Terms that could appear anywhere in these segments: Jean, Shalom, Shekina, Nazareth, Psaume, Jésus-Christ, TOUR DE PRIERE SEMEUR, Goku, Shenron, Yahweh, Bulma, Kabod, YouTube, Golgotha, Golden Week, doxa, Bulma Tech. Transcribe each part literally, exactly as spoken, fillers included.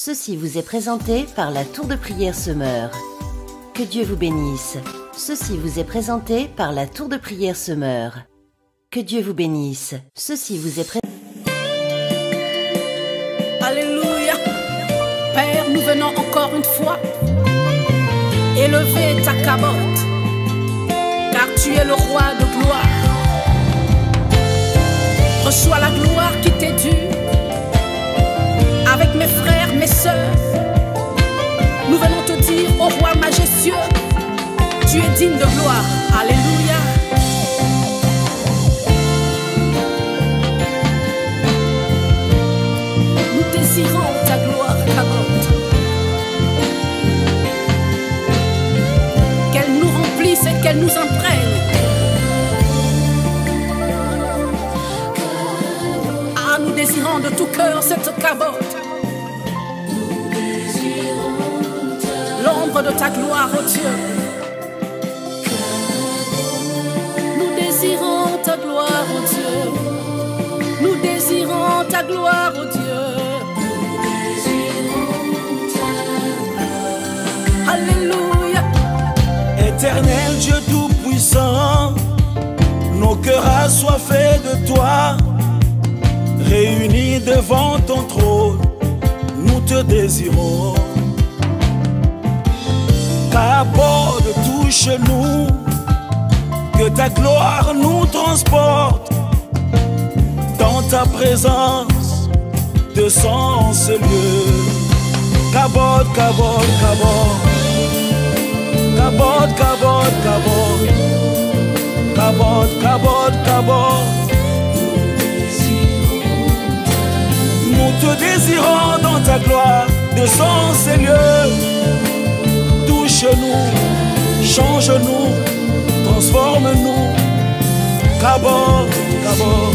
Ceci vous est présenté par la Tour de Prière Semeur. Que Dieu vous bénisse. Ceci vous est présenté par la Tour de Prière Semeur. Que Dieu vous bénisse. Ceci vous est présenté. Alléluia. Père, nous venons encore une fois élever ta Kabod, car tu es le roi de gloire. Reçois la gloire qui t'est due. Avec mes frères, mes sœurs, nous venons te dire, ô roi majestueux, tu es digne de gloire. Alléluia. Nous désirons ta gloire, Kabod. Qu'elle nous remplisse et qu'elle nous imprègne. Ah, nous désirons de tout cœur cette Kabod. L'ombre de ta gloire, ô Dieu. Nous désirons ta gloire, ô Dieu. Nous désirons ta gloire, ô Dieu. Nous désirons ta gloire. Alléluia. Éternel Dieu tout-puissant, nos cœurs assoiffés de toi, réunis devant ton trône, nous te désirons. Kabod, touche-nous, que ta gloire nous transporte dans ta présence de sang en ce lieu. Kabod, Kabod, Kabod, Kabod, Kabod, Kabod, Kabod, Kabod, Kabod. Nous te désirons dans ta gloire de sang en ce lieu. Touche-nous, change-nous, transforme-nous. Kabod, Kabod.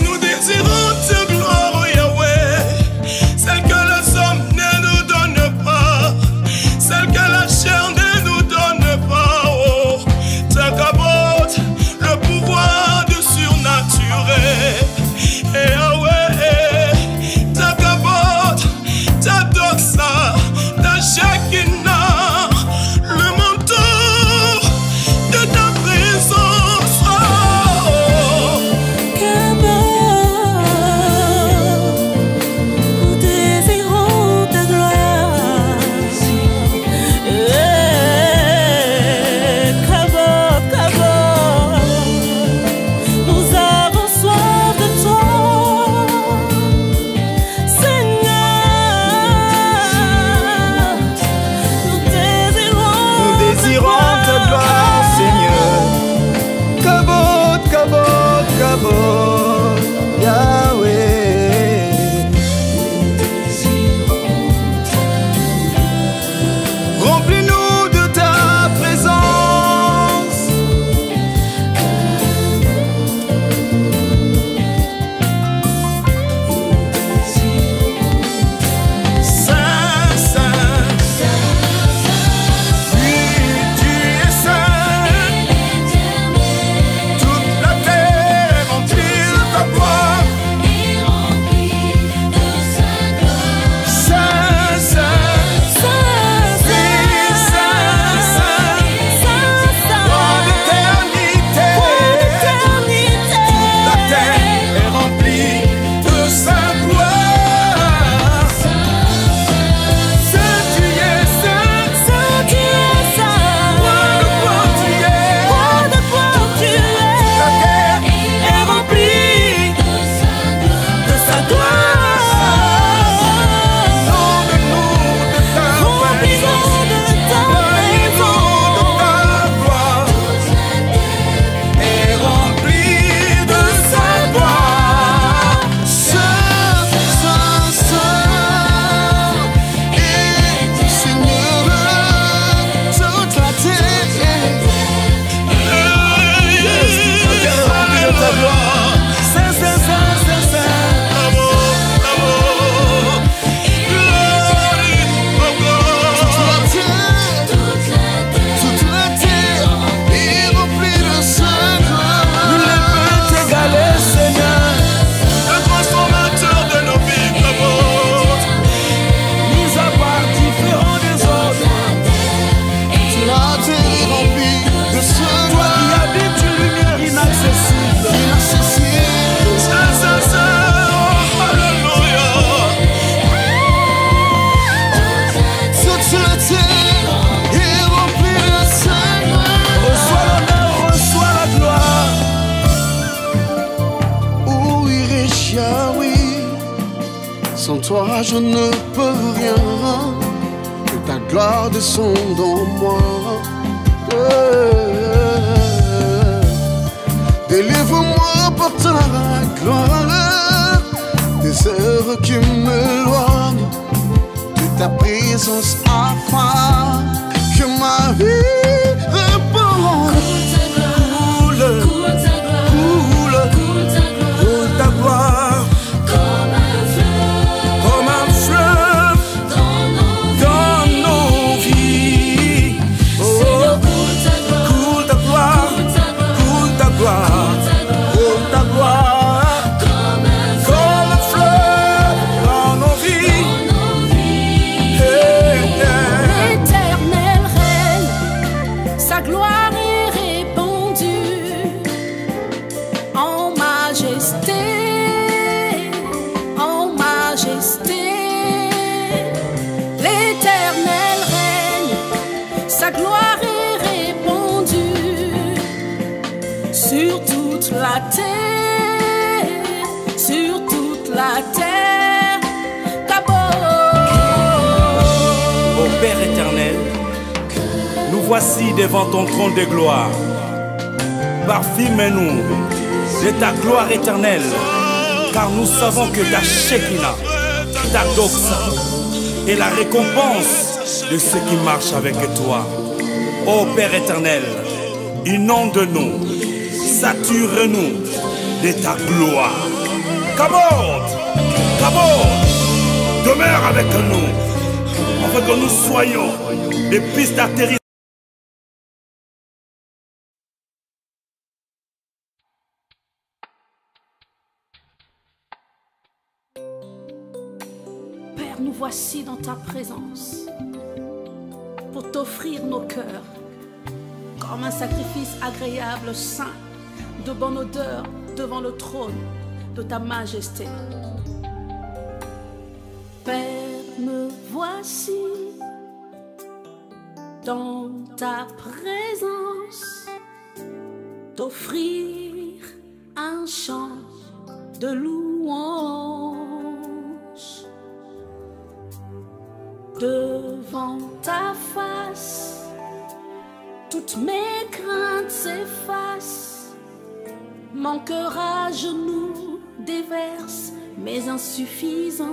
Nous désirons ta gloire, oh Yahweh, celle que les hommes ne nous donnent pas, celle que la chair ne nous donne pas. Oh, ta Kabod, le pouvoir du surnaturel. Et Yahweh, ta doxa, ta Shekina, le manteau de ta prière. Yahweh. Sans toi je ne peux rien, que ta gloire descende en moi. Délivre-moi par ta gloire des œuvres qui m'éloignent de ta présence, afin que ma vie réponde. Voici devant ton trône de gloire, parfume-nous de ta gloire éternelle, car nous savons que ta Shekina, ta doxa est la récompense de ceux qui marchent avec toi. Ô Père éternel, inonde-nous, sature-nous de ta gloire. Kabod, Kabod, demeure avec nous, afin que nous soyons des pistes d'atterrissage. Voici dans ta présence pour t'offrir nos cœurs comme un sacrifice agréable, saint, de bonne odeur devant le trône de ta majesté. Père, me voici dans ta présence, t'offrir un chant de louange. Devant ta face, toutes mes craintes s'effacent. Mon cœur à genoux déverse mes insuffisances.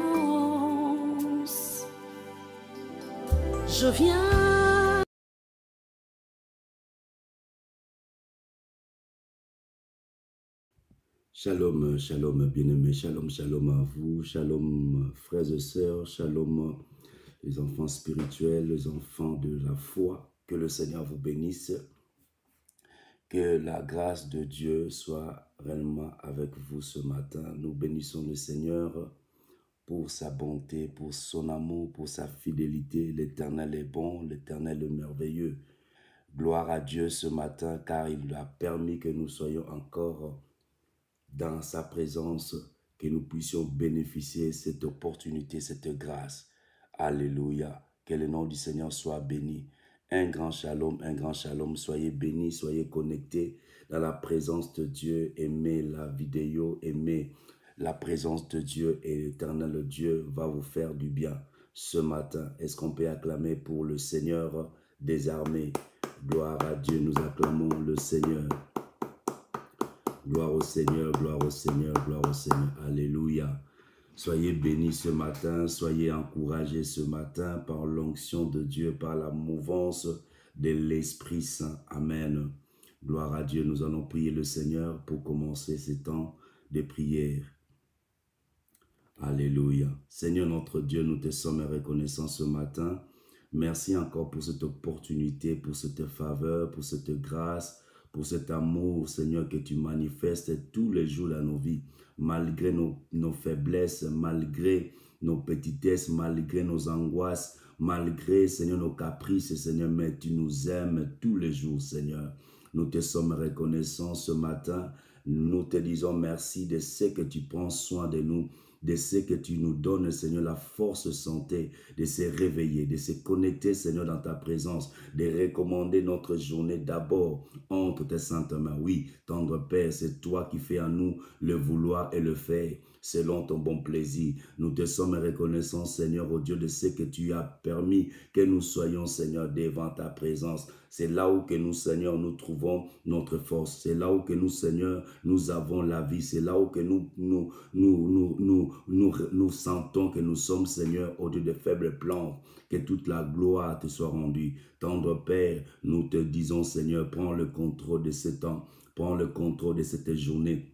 Je viens. Shalom, shalom, bien-aimés, shalom, shalom à vous, shalom, frères et sœurs, shalom, les enfants spirituels, les enfants de la foi. Que le Seigneur vous bénisse, que la grâce de Dieu soit réellement avec vous ce matin. Nous bénissons le Seigneur pour sa bonté, pour son amour, pour sa fidélité. L'Éternel est bon, l'Éternel est merveilleux. Gloire à Dieu ce matin, car il a permis que nous soyons encore dans sa présence, que nous puissions bénéficier de cette opportunité, cette grâce. Alléluia, que le nom du Seigneur soit béni. Un grand shalom, un grand shalom. Soyez bénis, soyez connectés dans la présence de Dieu. Aimez la vidéo, aimez la présence de Dieu, et l'Éternel Dieu va vous faire du bien ce matin. Est-ce qu'on peut acclamer pour le Seigneur des armées? Gloire à Dieu, nous acclamons le Seigneur. Gloire au Seigneur, gloire au Seigneur, gloire au Seigneur. Alléluia. Soyez bénis ce matin, soyez encouragés ce matin par l'onction de Dieu, par la mouvance de l'Esprit Saint. Amen. Gloire à Dieu, nous allons prier le Seigneur pour commencer ces temps de prière. Alléluia. Seigneur notre Dieu, nous te sommes reconnaissants ce matin. Merci encore pour cette opportunité, pour cette faveur, pour cette grâce, pour cet amour, Seigneur, que tu manifestes tous les jours dans nos vies, malgré nos, nos faiblesses, malgré nos petitesses, malgré nos angoisses, malgré, Seigneur, nos caprices, Seigneur, mais tu nous aimes tous les jours, Seigneur. Nous te sommes reconnaissants ce matin, nous te disons merci de ce que tu prends soin de nous, de ce que tu nous donnes, Seigneur, la force santé de se réveiller, de se connecter, Seigneur, dans ta présence, de recommander notre journée d'abord entre tes saintes mains. Oui, tendre Père, c'est toi qui fais en nous le vouloir et le faire selon ton bon plaisir. Nous te sommes reconnaissants, Seigneur, au Dieu, de ce que tu as permis que nous soyons, Seigneur, devant ta présence. C'est là où que nous, Seigneur, nous trouvons notre force. C'est là où que nous, Seigneur, nous avons la vie. C'est là où que nous nous, nous, nous, nous, nous, nous sentons que nous sommes, Seigneur, au Dieu de faibles plans. Que toute la gloire te soit rendue. Tendre Père, nous te disons, Seigneur, prends le contrôle de ce temps. Prends le contrôle de cette journée.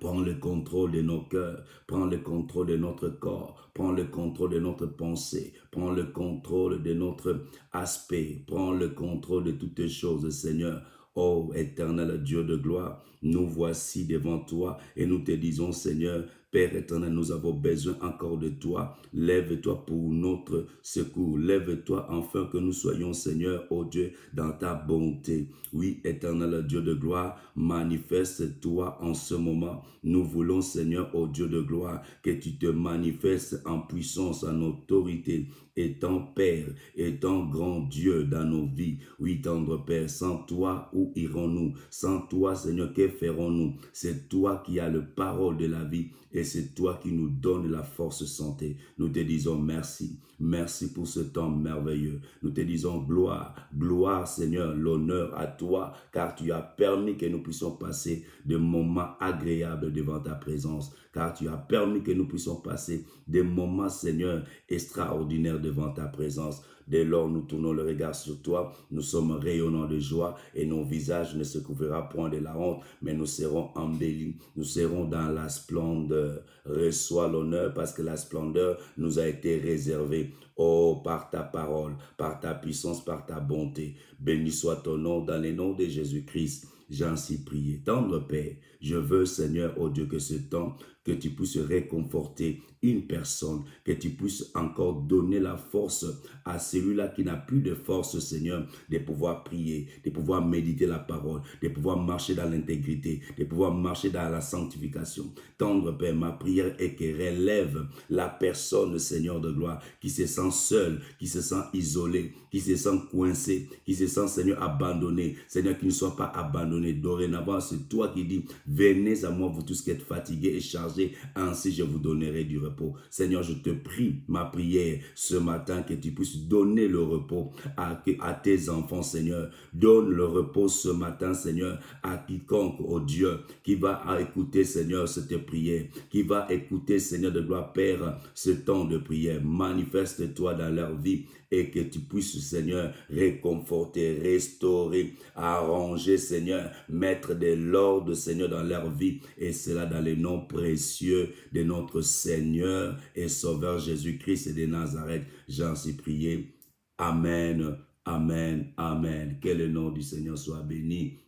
Prends le contrôle de nos cœurs, prends le contrôle de notre corps, prends le contrôle de notre pensée, prends le contrôle de notre aspect, prends le contrôle de toutes choses, Seigneur. Ô éternel Dieu de gloire, nous voici devant toi et nous te disons, Seigneur, Père éternel, nous avons besoin encore de toi. Lève-toi pour notre secours. Lève-toi enfin que nous soyons, Seigneur, ô Dieu, dans ta bonté. Oui, éternel Dieu de gloire, manifeste-toi en ce moment. Nous voulons, Seigneur, ô Dieu de gloire, que tu te manifestes en puissance, en autorité, étant Père, étant grand Dieu dans nos vies. Oui, tendre Père, sans toi, où irons-nous? Sans toi, Seigneur, que ferons-nous? C'est toi qui as la parole de la vie. Et c'est toi qui nous donnes la force santé. Nous te disons merci. Merci pour ce temps merveilleux. Nous te disons gloire, gloire Seigneur, l'honneur à toi, car tu as permis que nous puissions passer de moments agréables devant ta présence, car tu as permis que nous puissions passer des moments, Seigneur, extraordinaires devant ta présence. Dès lors, nous tournons le regard sur toi, nous sommes rayonnants de joie et nos visages ne se couvriront point de la honte, mais nous serons embellis, nous serons dans la splendeur. Reçois l'honneur parce que la splendeur nous a été réservée. Oh, par ta parole, par ta puissance, par ta bonté. Béni soit ton nom dans le nom de Jésus-Christ. J'ai ainsi prié. Tendre Père, je veux, Seigneur, oh Dieu, que ce temps, que tu puisses réconforter une personne, que tu puisses encore donner la force à celui-là qui n'a plus de force, Seigneur, de pouvoir prier, de pouvoir méditer la parole, de pouvoir marcher dans l'intégrité, de pouvoir marcher dans la sanctification. Tendre Père, ma prière est que relève la personne, Seigneur de gloire, qui se sent seule, qui se sent isolée, qui se sent coincée, qui se sent, Seigneur, abandonnée. Seigneur, qu'il ne soit pas abandonné. Dorénavant, c'est toi qui dis, venez à moi vous tous qui êtes fatigués et chargés, ainsi je vous donnerai du repos. Seigneur, je te prie, ma prière ce matin, que tu puisses donner le repos à, à tes enfants, Seigneur. Donne le repos ce matin, Seigneur, à quiconque, ô Dieu, qui va écouter, Seigneur, cette prière, qui va écouter, Seigneur de gloire, Père, ce temps de prière. Manifeste-toi dans leur vie et que tu puisses, Seigneur, réconforter, restaurer, arranger, Seigneur, mettre de l'ordre, Seigneur, dans leur vie. Et cela dans les noms précieux de notre Seigneur et Sauveur Jésus-Christ et de Nazareth. J'en suis prié. Amen, amen, amen. Que le nom du Seigneur soit béni.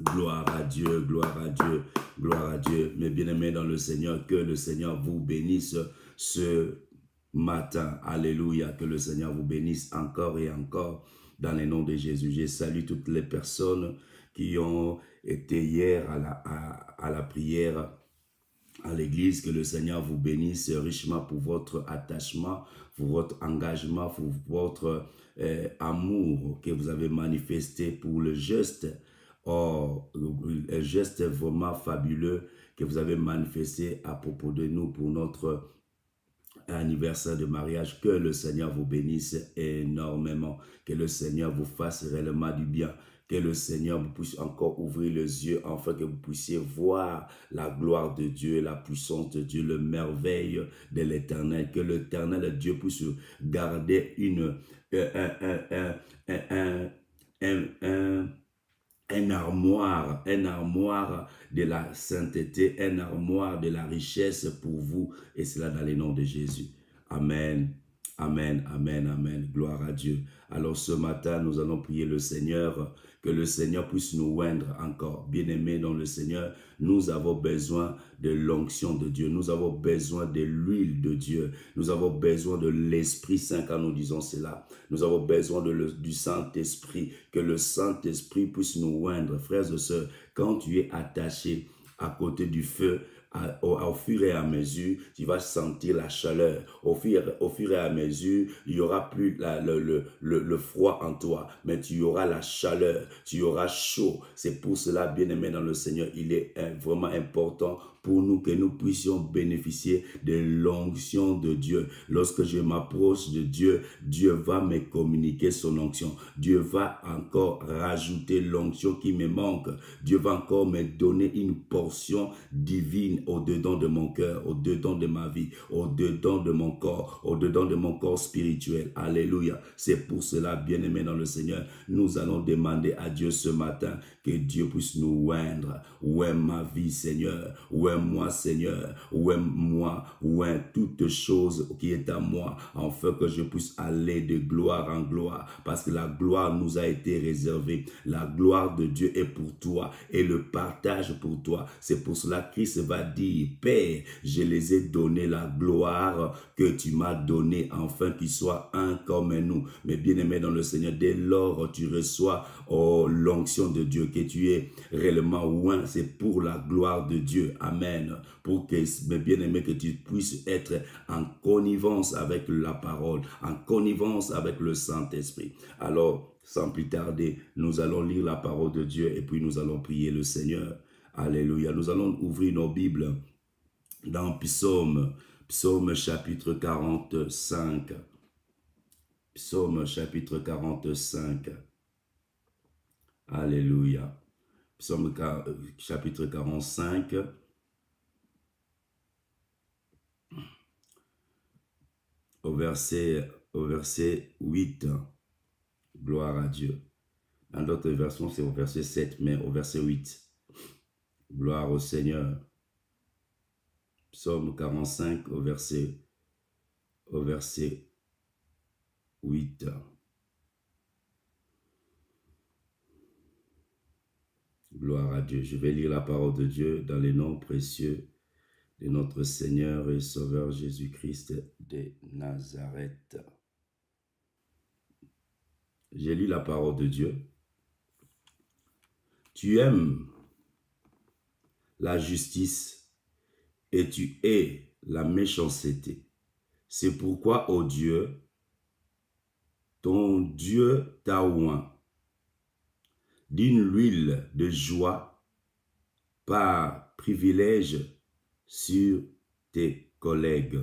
Gloire à Dieu, gloire à Dieu, gloire à Dieu. Mes bien-aimés dans le Seigneur, que le Seigneur vous bénisse ce matin. Alléluia, que le Seigneur vous bénisse encore et encore dans le nom de Jésus. Je salue toutes les personnes qui ont été hier à la, à, à la prière à l'église. Que le Seigneur vous bénisse richement pour votre attachement, pour votre engagement, pour votre euh, amour que vous avez manifesté pour le geste. Oh, un geste vraiment fabuleux que vous avez manifesté à propos de nous pour notre anniversaire de mariage. Que le Seigneur vous bénisse énormément, que le Seigneur vous fasse réellement du bien, que le Seigneur vous puisse encore ouvrir les yeux afin que vous puissiez voir la gloire de Dieu, la puissance de Dieu, le merveille de l'Éternel, que l'Éternel Dieu puisse garder une euh, un, un, un, un, un, un, un armoire, un armoire de la sainteté, un armoire de la richesse pour vous, et cela dans le nom de Jésus. Amen, amen, amen, amen, gloire à Dieu. Alors ce matin, nous allons prier le Seigneur, que le Seigneur puisse nous oindre encore. Bien-aimés dans le Seigneur, nous avons besoin de l'onction de Dieu, nous avons besoin de l'huile de Dieu, nous avons besoin de l'Esprit Saint quand nous disons cela. Nous avons besoin de le, du Saint-Esprit, que le Saint-Esprit puisse nous oindre. Frères et sœurs, quand tu es attaché à côté du feu, au fur et à mesure, tu vas sentir la chaleur. Au fur, au fur et à mesure, il n'y aura plus la, le, le, le, le froid en toi, mais tu auras la chaleur, tu auras chaud. C'est pour cela, bien-aimé dans le Seigneur, il est vraiment important pour nous que nous puissions bénéficier de l'onction de Dieu. Lorsque je m'approche de Dieu, Dieu va me communiquer son onction. Dieu va encore rajouter l'onction qui me manque. Dieu va encore me donner une portion divine au-dedans de mon cœur, au-dedans de ma vie, au-dedans de mon corps, au-dedans de mon corps spirituel. Alléluia. C'est pour cela, bien-aimés dans le Seigneur, nous allons demander à Dieu ce matin que Dieu puisse nous oindre. Oins ma vie, Seigneur. Oins moi, Seigneur. Oins moi. Oins toute chose qui est à moi, afin que je puisse aller de gloire en gloire. Parce que la gloire nous a été réservée. La gloire de Dieu est pour toi et le partage pour toi. C'est pour cela que Christ va dire, Père, je les ai donné la gloire que tu m'as donnée, afin qu'ils soient un comme nous. Mais bien-aimé dans le Seigneur, dès lors tu reçois oh, l'onction de Dieu, que tu es réellement oint, c'est pour la gloire de Dieu. Amen. Pour que, bien-aimé, que tu puisses être en connivence avec la parole, en connivence avec le Saint-Esprit. Alors, sans plus tarder, nous allons lire la parole de Dieu et puis nous allons prier le Seigneur. Alléluia. Nous allons ouvrir nos Bibles dans Psaume, Psaume chapitre quarante-cinq. Psaume chapitre quarante-cinq. Alléluia. Psaume chapitre quarante-cinq. Au verset, au verset huit. Gloire à Dieu. Dans d'autres versions, c'est au verset sept, mais au verset huit. Gloire au Seigneur. Psaume quarante-cinq au verset, au verset huit. Gloire à Dieu. Je vais lire la parole de Dieu dans les noms précieux de notre Seigneur et Sauveur Jésus-Christ de Nazareth. J'ai lu la parole de Dieu. Tu aimes la justice et tu hais la méchanceté. C'est pourquoi, ô Dieu, ton Dieu t'a oint d'une huile de joie par privilège sur tes collègues.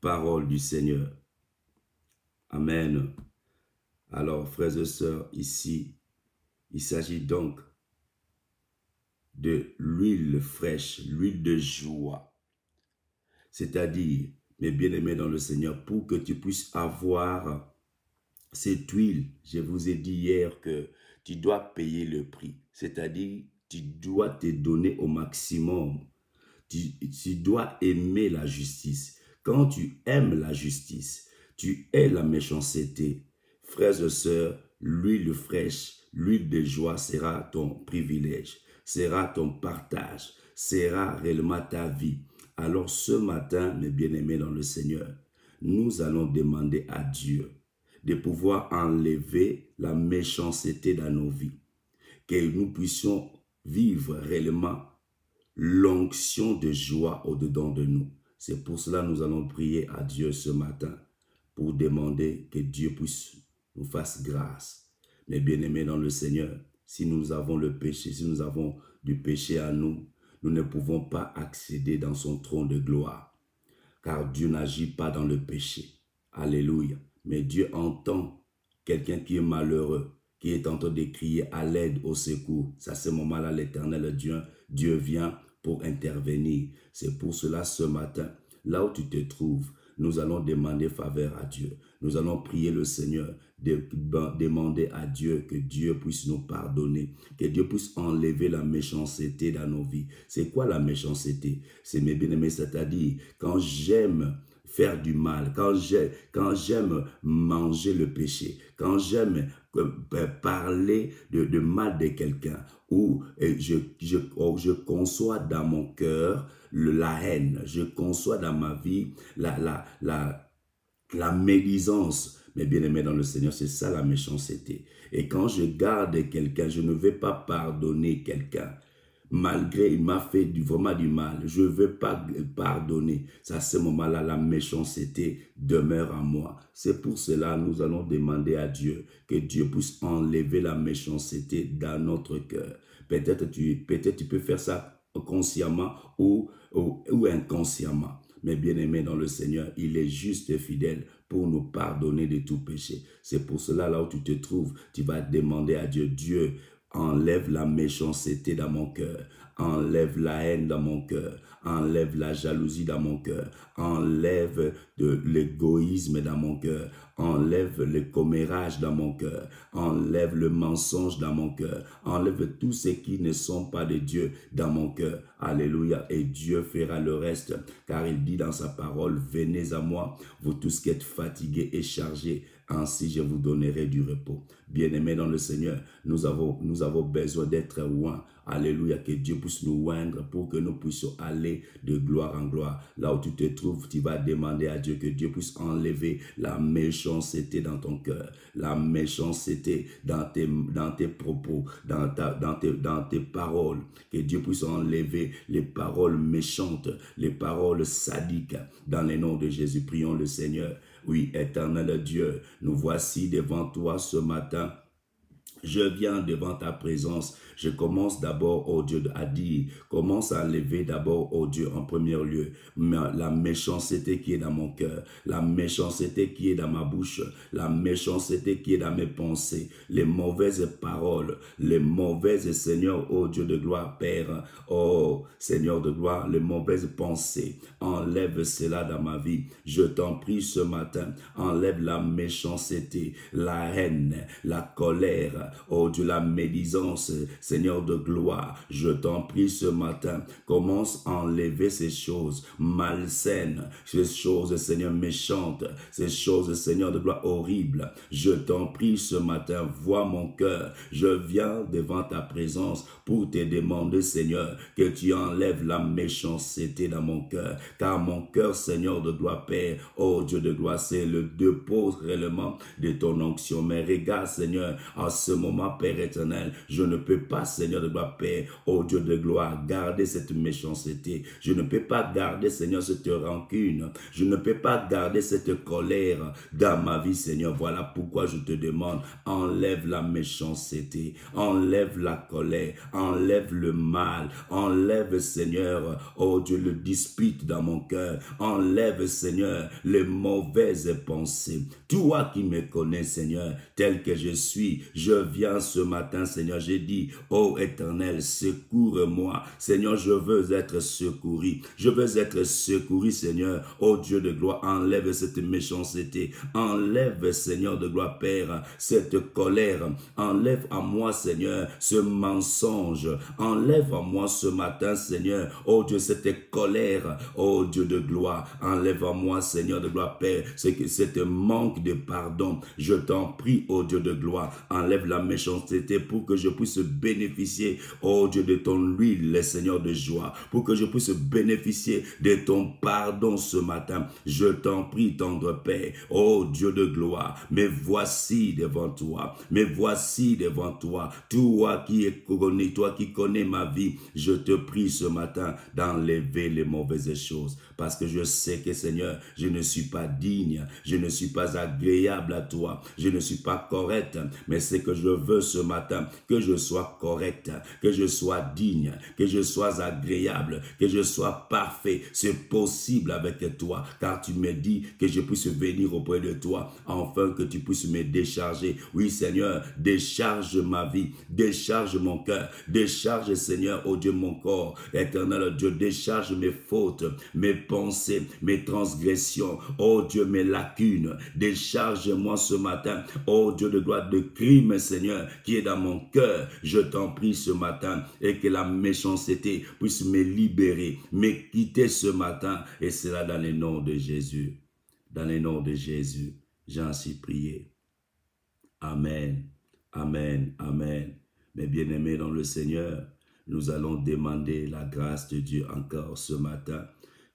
Parole du Seigneur. Amen. Alors, frères et sœurs, ici, il s'agit donc de l'huile fraîche, l'huile de joie. C'est-à-dire, mes bien-aimés dans le Seigneur, pour que tu puisses avoir cette huile, je vous ai dit hier que tu dois payer le prix. C'est-à-dire, tu dois te donner au maximum. Tu, tu dois aimer la justice. Quand tu aimes la justice, tu hais la méchanceté. Frères et sœurs, l'huile fraîche, l'huile de joie sera ton privilège, sera ton partage, sera réellement ta vie. Alors ce matin, mes bien-aimés dans le Seigneur, nous allons demander à Dieu de pouvoir enlever la méchanceté dans nos vies, que nous puissions vivre réellement l'onction de joie au-dedans de nous. C'est pour cela que nous allons prier à Dieu ce matin, pour demander que Dieu puisse nous fasse grâce. Mais bien-aimés dans le Seigneur, si nous avons le péché, si nous avons du péché à nous, nous ne pouvons pas accéder dans son trône de gloire, car Dieu n'agit pas dans le péché. Alléluia. Mais Dieu entend quelqu'un qui est malheureux, qui est en train de crier à l'aide, au secours. C'est à ce moment-là, l'Éternel Dieu, Dieu vient pour intervenir. C'est pour cela, ce matin, là où tu te trouves, nous allons demander faveur à Dieu. Nous allons prier le Seigneur, de demander à Dieu que Dieu puisse nous pardonner, que Dieu puisse enlever la méchanceté dans nos vies. C'est quoi la méchanceté? C'est, mes bien-aimés, c'est-à-dire quand j'aime faire du mal, quand j'aime quand j'aime manger le péché, quand j'aime parler de, de mal de quelqu'un, où je, je, je conçois dans mon cœur la haine, je conçois dans ma vie la, la, la, la médisance. Mais bien-aimé dans le Seigneur, c'est ça la méchanceté. Et quand je garde quelqu'un, je ne vais pas pardonner quelqu'un. malgré il m'a fait du, vraiment du mal, je veux pas pardonner. Ça, à ce moment-là, la méchanceté demeure en moi. C'est pour cela nous allons demander à Dieu que Dieu puisse enlever la méchanceté dans notre cœur. Peut-être tu, peut-être tu peux faire ça consciemment ou, ou, ou inconsciemment. Mais bien aimé dans le Seigneur, il est juste et fidèle pour nous pardonner de tout péché. C'est pour cela, là où tu te trouves, tu vas demander à Dieu, Dieu, enlève la méchanceté dans mon cœur, enlève la haine dans mon cœur, enlève la jalousie dans mon cœur, enlève de l'égoïsme dans mon cœur, enlève le commérage dans mon cœur, enlève le mensonge dans mon cœur, enlève tous ceux qui ne sont pas de Dieu dans mon cœur. Alléluia. Et Dieu fera le reste, car il dit dans sa parole, « Venez à moi, vous tous qui êtes fatigués et chargés, ainsi je vous donnerai du repos. » Bien-aimés dans le Seigneur, nous avons, nous avons besoin d'être loin. Alléluia, que Dieu puisse nous oindre pour que nous puissions aller de gloire en gloire. Là où tu te trouves, tu vas demander à Dieu que Dieu puisse enlever la méchanceté dans ton cœur, la méchanceté dans tes, dans tes propos, dans, ta, dans, tes, dans tes paroles. Que Dieu puisse enlever les paroles méchantes, les paroles sadiques. Dans le nom de Jésus, prions le Seigneur. Oui, éternel Dieu, nous voici devant toi ce matin. Je viens devant ta présence. Je commence d'abord, oh Dieu, à dire, commence à enlever d'abord, oh Dieu, en premier lieu, la méchanceté qui est dans mon cœur, la méchanceté qui est dans ma bouche, la méchanceté qui est dans mes pensées, les mauvaises paroles, les mauvaises, Seigneur, oh Dieu de gloire, Père, oh Seigneur de gloire, les mauvaises pensées. Enlève cela dans ma vie. Je t'en prie ce matin, enlève la méchanceté, la haine, la colère, oh Dieu, la médisance, Seigneur de gloire, je t'en prie ce matin, commence à enlever ces choses malsaines, ces choses, Seigneur, méchantes, ces choses, Seigneur de gloire, horribles. Je t'en prie ce matin, vois mon cœur, je viens devant ta présence pour te demander, Seigneur, que tu enlèves la méchanceté dans mon cœur, car mon cœur, Seigneur de gloire, Père, oh Dieu de gloire, c'est le dépôt réellement de ton onction. Mais regarde, Seigneur, à ce moment, Père éternel, je ne peux pas, Seigneur de gloire, Père, oh Dieu de gloire, garder cette méchanceté. Je ne peux pas garder, Seigneur, cette rancune. Je ne peux pas garder cette colère dans ma vie, Seigneur. Voilà pourquoi je te demande, enlève la méchanceté, enlève la colère, enlève le mal, enlève, Seigneur, oh Dieu, le dispute dans mon cœur, enlève, Seigneur, les mauvaises pensées. Toi qui me connais, Seigneur, tel que je suis, je viens ce matin, Seigneur, j'ai dit, ô éternel, secours-moi. Seigneur, je veux être secouru. Je veux être secouru, Seigneur. Ô Dieu de gloire, enlève cette méchanceté. Enlève, Seigneur de gloire, Père, cette colère. Enlève à moi, Seigneur, ce mensonge. Enlève à moi ce matin, Seigneur, ô Dieu, cette colère. Ô Dieu de gloire, enlève à moi, Seigneur de gloire, Père, cette manque de pardon. Je t'en prie, ô Dieu de gloire, enlève la méchanceté pour que je puisse bénéficier, oh Dieu, de ton huile, Seigneur de joie, pour que je puisse bénéficier de ton pardon ce matin. Je t'en prie, tendre Père, oh Dieu de gloire, mais voici devant toi, mais voici devant toi, toi qui es connu, toi qui connais ma vie, je te prie ce matin d'enlever les mauvaises choses, parce que je sais que, Seigneur, je ne suis pas digne, je ne suis pas agréable à toi, je ne suis pas correct, mais c'est que je veux ce matin, que je sois correct, que je sois digne, que je sois agréable, que je sois parfait. C'est possible avec toi, car tu me dis que je puisse venir auprès de toi, afin que tu puisses me décharger. Oui, Seigneur, décharge ma vie, décharge mon cœur, décharge, Seigneur, ô Dieu, mon corps. Éternel Dieu, décharge mes fautes, mes pensées, mes transgressions, ô Dieu, mes lacunes. Décharge-moi ce matin, ô Dieu de gloire, de crime, Seigneur, qui est dans mon cœur. Je t'en prie ce matin, et que la méchanceté puisse me libérer, me quitter ce matin, et cela dans le nom de Jésus. Dans le nom de Jésus, j'en suis prié. Amen, amen, amen. Mes bien-aimés dans le Seigneur, nous allons demander la grâce de Dieu encore ce matin,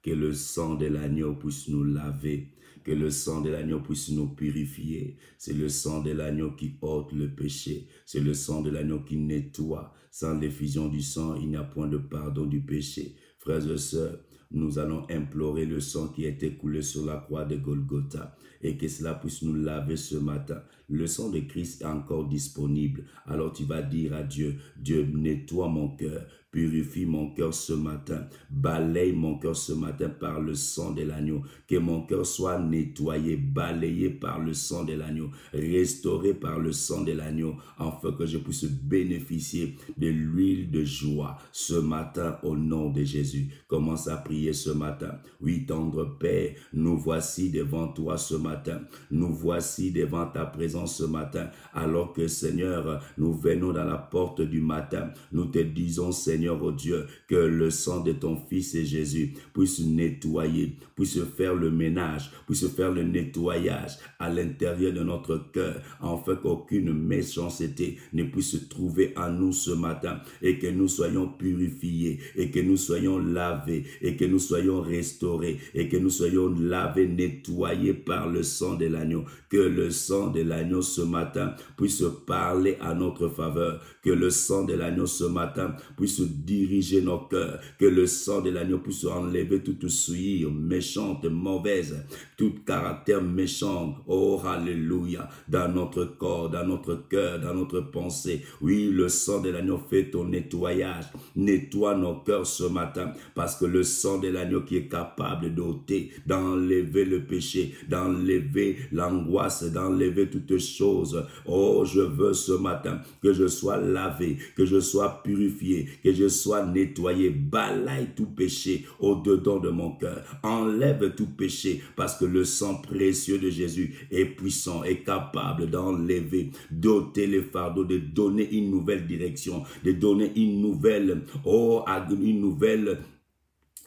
que le sang de l'agneau puisse nous laver, que le sang de l'agneau puisse nous purifier. C'est le sang de l'agneau qui ôte le péché, c'est le sang de l'agneau qui nettoie. Sans l'effusion du sang, il n'y a point de pardon du péché. Frères et sœurs, nous allons implorer le sang qui est écoulé sur la croix de Golgotha et que cela puisse nous laver ce matin. Le sang de Christ est encore disponible. Alors tu vas dire à Dieu, Dieu, nettoie mon cœur, purifie mon cœur ce matin, balaye mon cœur ce matin par le sang de l'agneau, que mon cœur soit nettoyé, balayé par le sang de l'agneau, restauré par le sang de l'agneau, afin que je puisse bénéficier de l'huile de joie ce matin au nom de Jésus. Commence à prier ce matin. Oui, tendre Père, nous voici devant toi ce matin, nous voici devant ta présence ce matin, alors que Seigneur, nous venons dans la porte du matin, nous te disons Seigneur, Seigneur, oh Dieu, que le sang de ton Fils et Jésus puisse nettoyer, puisse faire le ménage, puisse faire le nettoyage à l'intérieur de notre cœur, afin qu'aucune méchanceté ne puisse trouver en nous ce matin, et que nous soyons purifiés, et que nous soyons lavés, et que nous soyons restaurés, et que nous soyons lavés, nettoyés par le sang de l'agneau. Que le sang de l'agneau ce matin puisse parler à notre faveur, que le sang de l'agneau ce matin puisse diriger nos cœurs, que le sang de l'agneau puisse enlever toute souillure méchante, mauvaise, tout caractère méchant, oh alléluia, dans notre corps, dans notre cœur, dans notre pensée. Oui, le sang de l'agneau fait ton nettoyage, nettoie nos cœurs ce matin, parce que le sang de l'agneau qui est capable d'ôter, d'enlever le péché, d'enlever l'angoisse, d'enlever toutes choses. Oh, je veux ce matin que je sois lavé, que je sois purifié, que je sois nettoyé. Balaye tout péché au-dedans de mon cœur. Enlève tout péché, parce que le sang précieux de Jésus est puissant, est capable d'enlever, d'ôter les fardeaux, de donner une nouvelle direction, de donner une nouvelle, oh, une nouvelle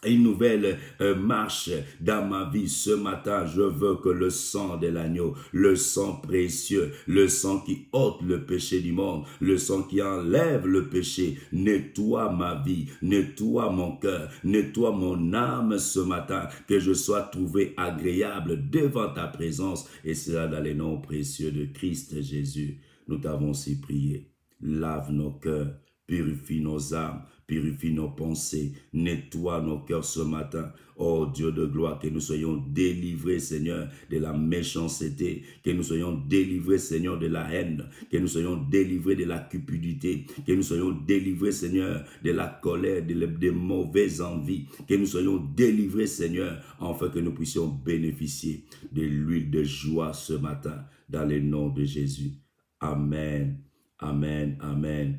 Une nouvelle marche dans ma vie. Ce matin, je veux que le sang de l'agneau, le sang précieux, le sang qui ôte le péché du monde, le sang qui enlève le péché, nettoie ma vie, nettoie mon cœur, nettoie mon âme ce matin, que je sois trouvé agréable devant ta présence, et cela dans les noms précieux de Christ Jésus. Nous t'avons aussi prié. Lave nos cœurs, purifie nos âmes, purifie nos pensées, nettoie nos cœurs ce matin. Oh Dieu de gloire, que nous soyons délivrés, Seigneur, de la méchanceté, que nous soyons délivrés, Seigneur, de la haine, que nous soyons délivrés de la cupidité, que nous soyons délivrés, Seigneur, de la colère, des de mauvaises envies, que nous soyons délivrés, Seigneur, afin que nous puissions bénéficier de l'huile de joie ce matin, dans le nom de Jésus. Amen, amen, amen.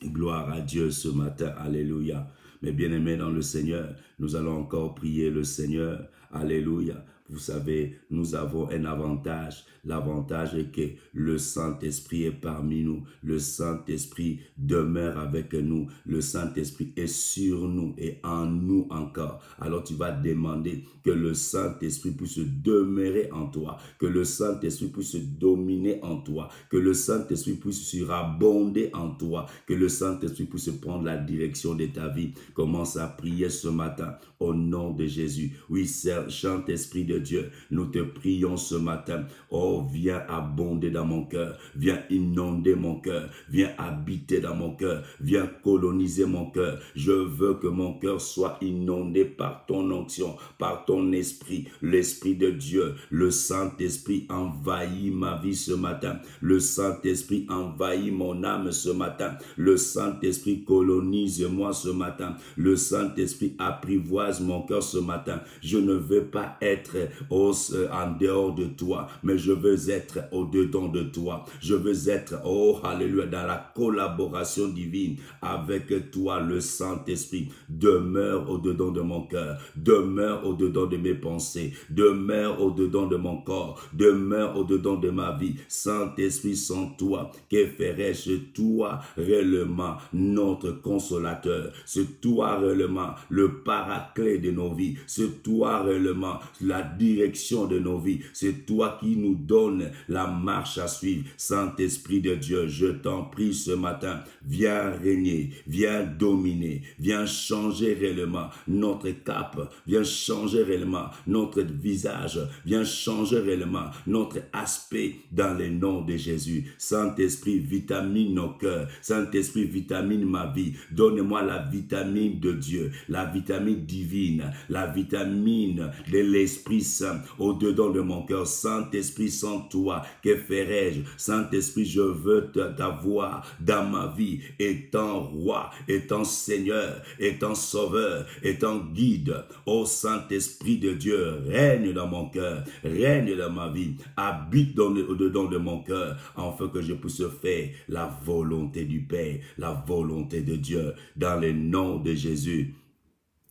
Gloire à Dieu ce matin, alléluia. Mes bien-aimés dans le Seigneur, nous allons encore prier le Seigneur, alléluia. Vous savez, nous avons un avantage. L'avantage est que le Saint-Esprit est parmi nous. Le Saint-Esprit demeure avec nous. Le Saint-Esprit est sur nous et en nous encore. Alors tu vas demander que le Saint-Esprit puisse demeurer en toi, que le Saint-Esprit puisse dominer en toi, que le Saint-Esprit puisse surabonder en toi, que le Saint-Esprit puisse prendre la direction de ta vie. Commence à prier ce matin au nom de Jésus. Oui, Saint-Esprit de Dieu, nous te prions ce matin. Oh, viens abonder dans mon cœur, viens inonder mon cœur, viens habiter dans mon cœur, viens coloniser mon cœur. Je veux que mon cœur soit inondé par ton onction, par ton esprit, l'Esprit de Dieu. Le Saint-Esprit envahit ma vie ce matin, le Saint-Esprit envahit mon âme ce matin, le Saint-Esprit colonise moi ce matin, le Saint-Esprit apprivoise mon cœur ce matin. Je ne veux pas être en dehors de toi, mais je veux être au-dedans de toi. Je veux être, oh, alléluia, dans la collaboration divine avec toi. Le Saint-Esprit demeure au-dedans de mon cœur, demeure au-dedans de mes pensées, demeure au-dedans de mon corps, demeure au-dedans de ma vie. Saint-Esprit, sans toi, que ferais-je? Toi, réellement, notre consolateur, c'est toi, réellement, le paraclet de nos vies, c'est toi, réellement, la direction de nos vies. C'est toi qui nous donnes la marche à suivre. Saint-Esprit de Dieu, je t'en prie ce matin, viens régner, viens dominer, viens changer réellement notre cap, viens changer réellement notre visage, viens changer réellement notre aspect dans le nom de Jésus. Saint-Esprit, vitamine nos cœurs, Saint-Esprit, vitamine ma vie, donne-moi la vitamine de Dieu, la vitamine divine, la vitamine de l'Esprit Saint au-dedans de mon cœur. Saint-Esprit, sans toi, que ferais-je? Saint-Esprit, je veux t'avoir dans ma vie, étant roi, étant Seigneur, étant sauveur, étant guide. Ô Saint-Esprit de Dieu, règne dans mon cœur, règne dans ma vie, habite dans le, au-dedans de mon cœur, afin que je puisse faire la volonté du Père, la volonté de Dieu, dans le nom de Jésus,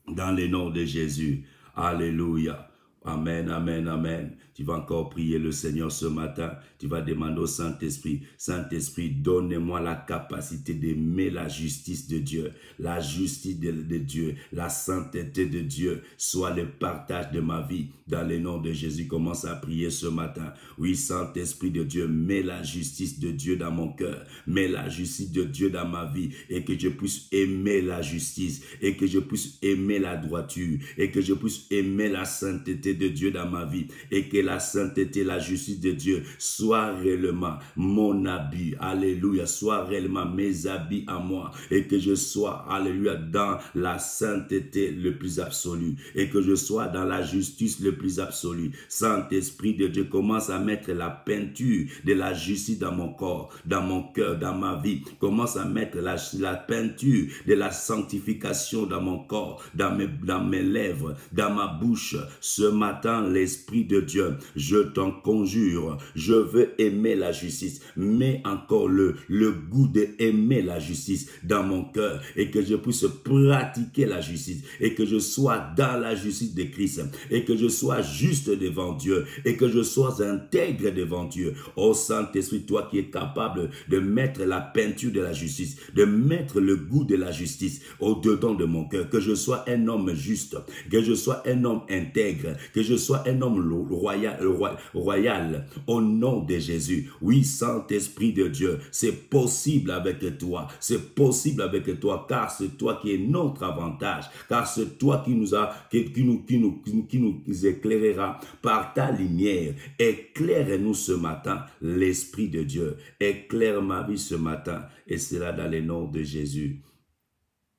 dans le nom de Jésus. Alléluia. Amen, amen, amen. Tu vas encore prier le Seigneur ce matin. Tu vas demander au Saint-Esprit, Saint-Esprit, donne-moi la capacité d'aimer la justice de Dieu, la justice de, de Dieu, la sainteté de Dieu, soit le partage de ma vie. Dans le nom de Jésus, commence à prier ce matin. Oui, Saint-Esprit de Dieu, mets la justice de Dieu dans mon cœur, mets la justice de Dieu dans ma vie, et que je puisse aimer la justice, et que je puisse aimer la droiture, et que je puisse aimer la sainteté de Dieu dans ma vie, et que la sainteté, la justice de Dieu soit réellement mon habit, alléluia, soit réellement mes habits à moi, et que je sois, alléluia, dans la sainteté le plus absolu, et que je sois dans la justice le plus absolu. Saint-Esprit de Dieu, commence à mettre la peinture de la justice dans mon corps, dans mon cœur, dans ma vie. Commence à mettre la, la peinture de la sanctification dans mon corps, dans mes, dans mes lèvres, dans ma bouche. Ce matin, l'Esprit de Dieu, je t'en conjure, je veux aimer la justice. Mets encore le, le goût d'aimer la justice dans mon cœur, et que je puisse pratiquer la justice, et que je sois dans la justice de Christ, et que je sois juste devant Dieu, et que je sois intègre devant Dieu. Ô Saint-Esprit, toi qui es capable de mettre la peinture de la justice, de mettre le goût de la justice au-dedans de mon cœur, que je sois un homme juste, que je sois un homme intègre, que je sois un homme royal, royal, royal au nom de Jésus. Oui, Saint-Esprit de Dieu, c'est possible avec toi, c'est possible avec toi, car c'est toi qui est notre avantage, car c'est toi qui nous a, qui, qui nous, qui nous, qui nous éclairera par ta lumière. Éclaire-nous ce matin, l'Esprit de Dieu, éclaire ma vie ce matin, et cela dans le nom de Jésus,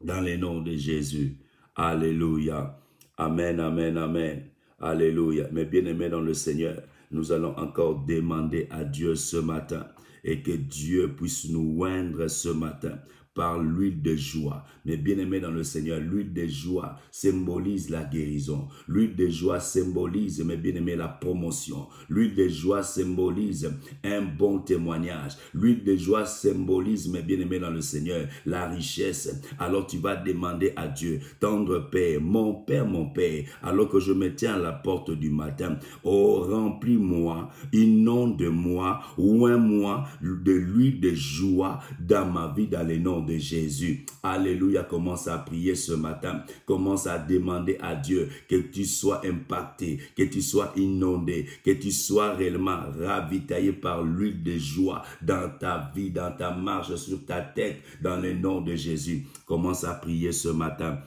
dans le nom de Jésus. Alléluia. Amen, amen, amen. Alléluia. Mes bien-aimés dans le Seigneur, nous allons encore demander à Dieu ce matin, et que Dieu puisse nous oindre ce matin par l'huile de joie. Mais bien-aimés dans le Seigneur, l'huile de joie symbolise la guérison. L'huile de joie symbolise, mes bien-aimés, la promotion. L'huile de joie symbolise un bon témoignage. L'huile de joie symbolise, mes bien-aimés dans le Seigneur, la richesse. Alors tu vas demander à Dieu, tendre Père, mon Père, mon Père, alors que je me tiens à la porte du matin, oh, remplis-moi, inonde-moi, oins-moi de l'huile de joie dans ma vie, dans les noms de Jésus. Alléluia, commence à prier ce matin, commence à demander à Dieu que tu sois impacté, que tu sois inondé, que tu sois réellement ravitaillé par l'huile de joie dans ta vie, dans ta marche, sur ta tête, dans le nom de Jésus. Commence à prier ce matin.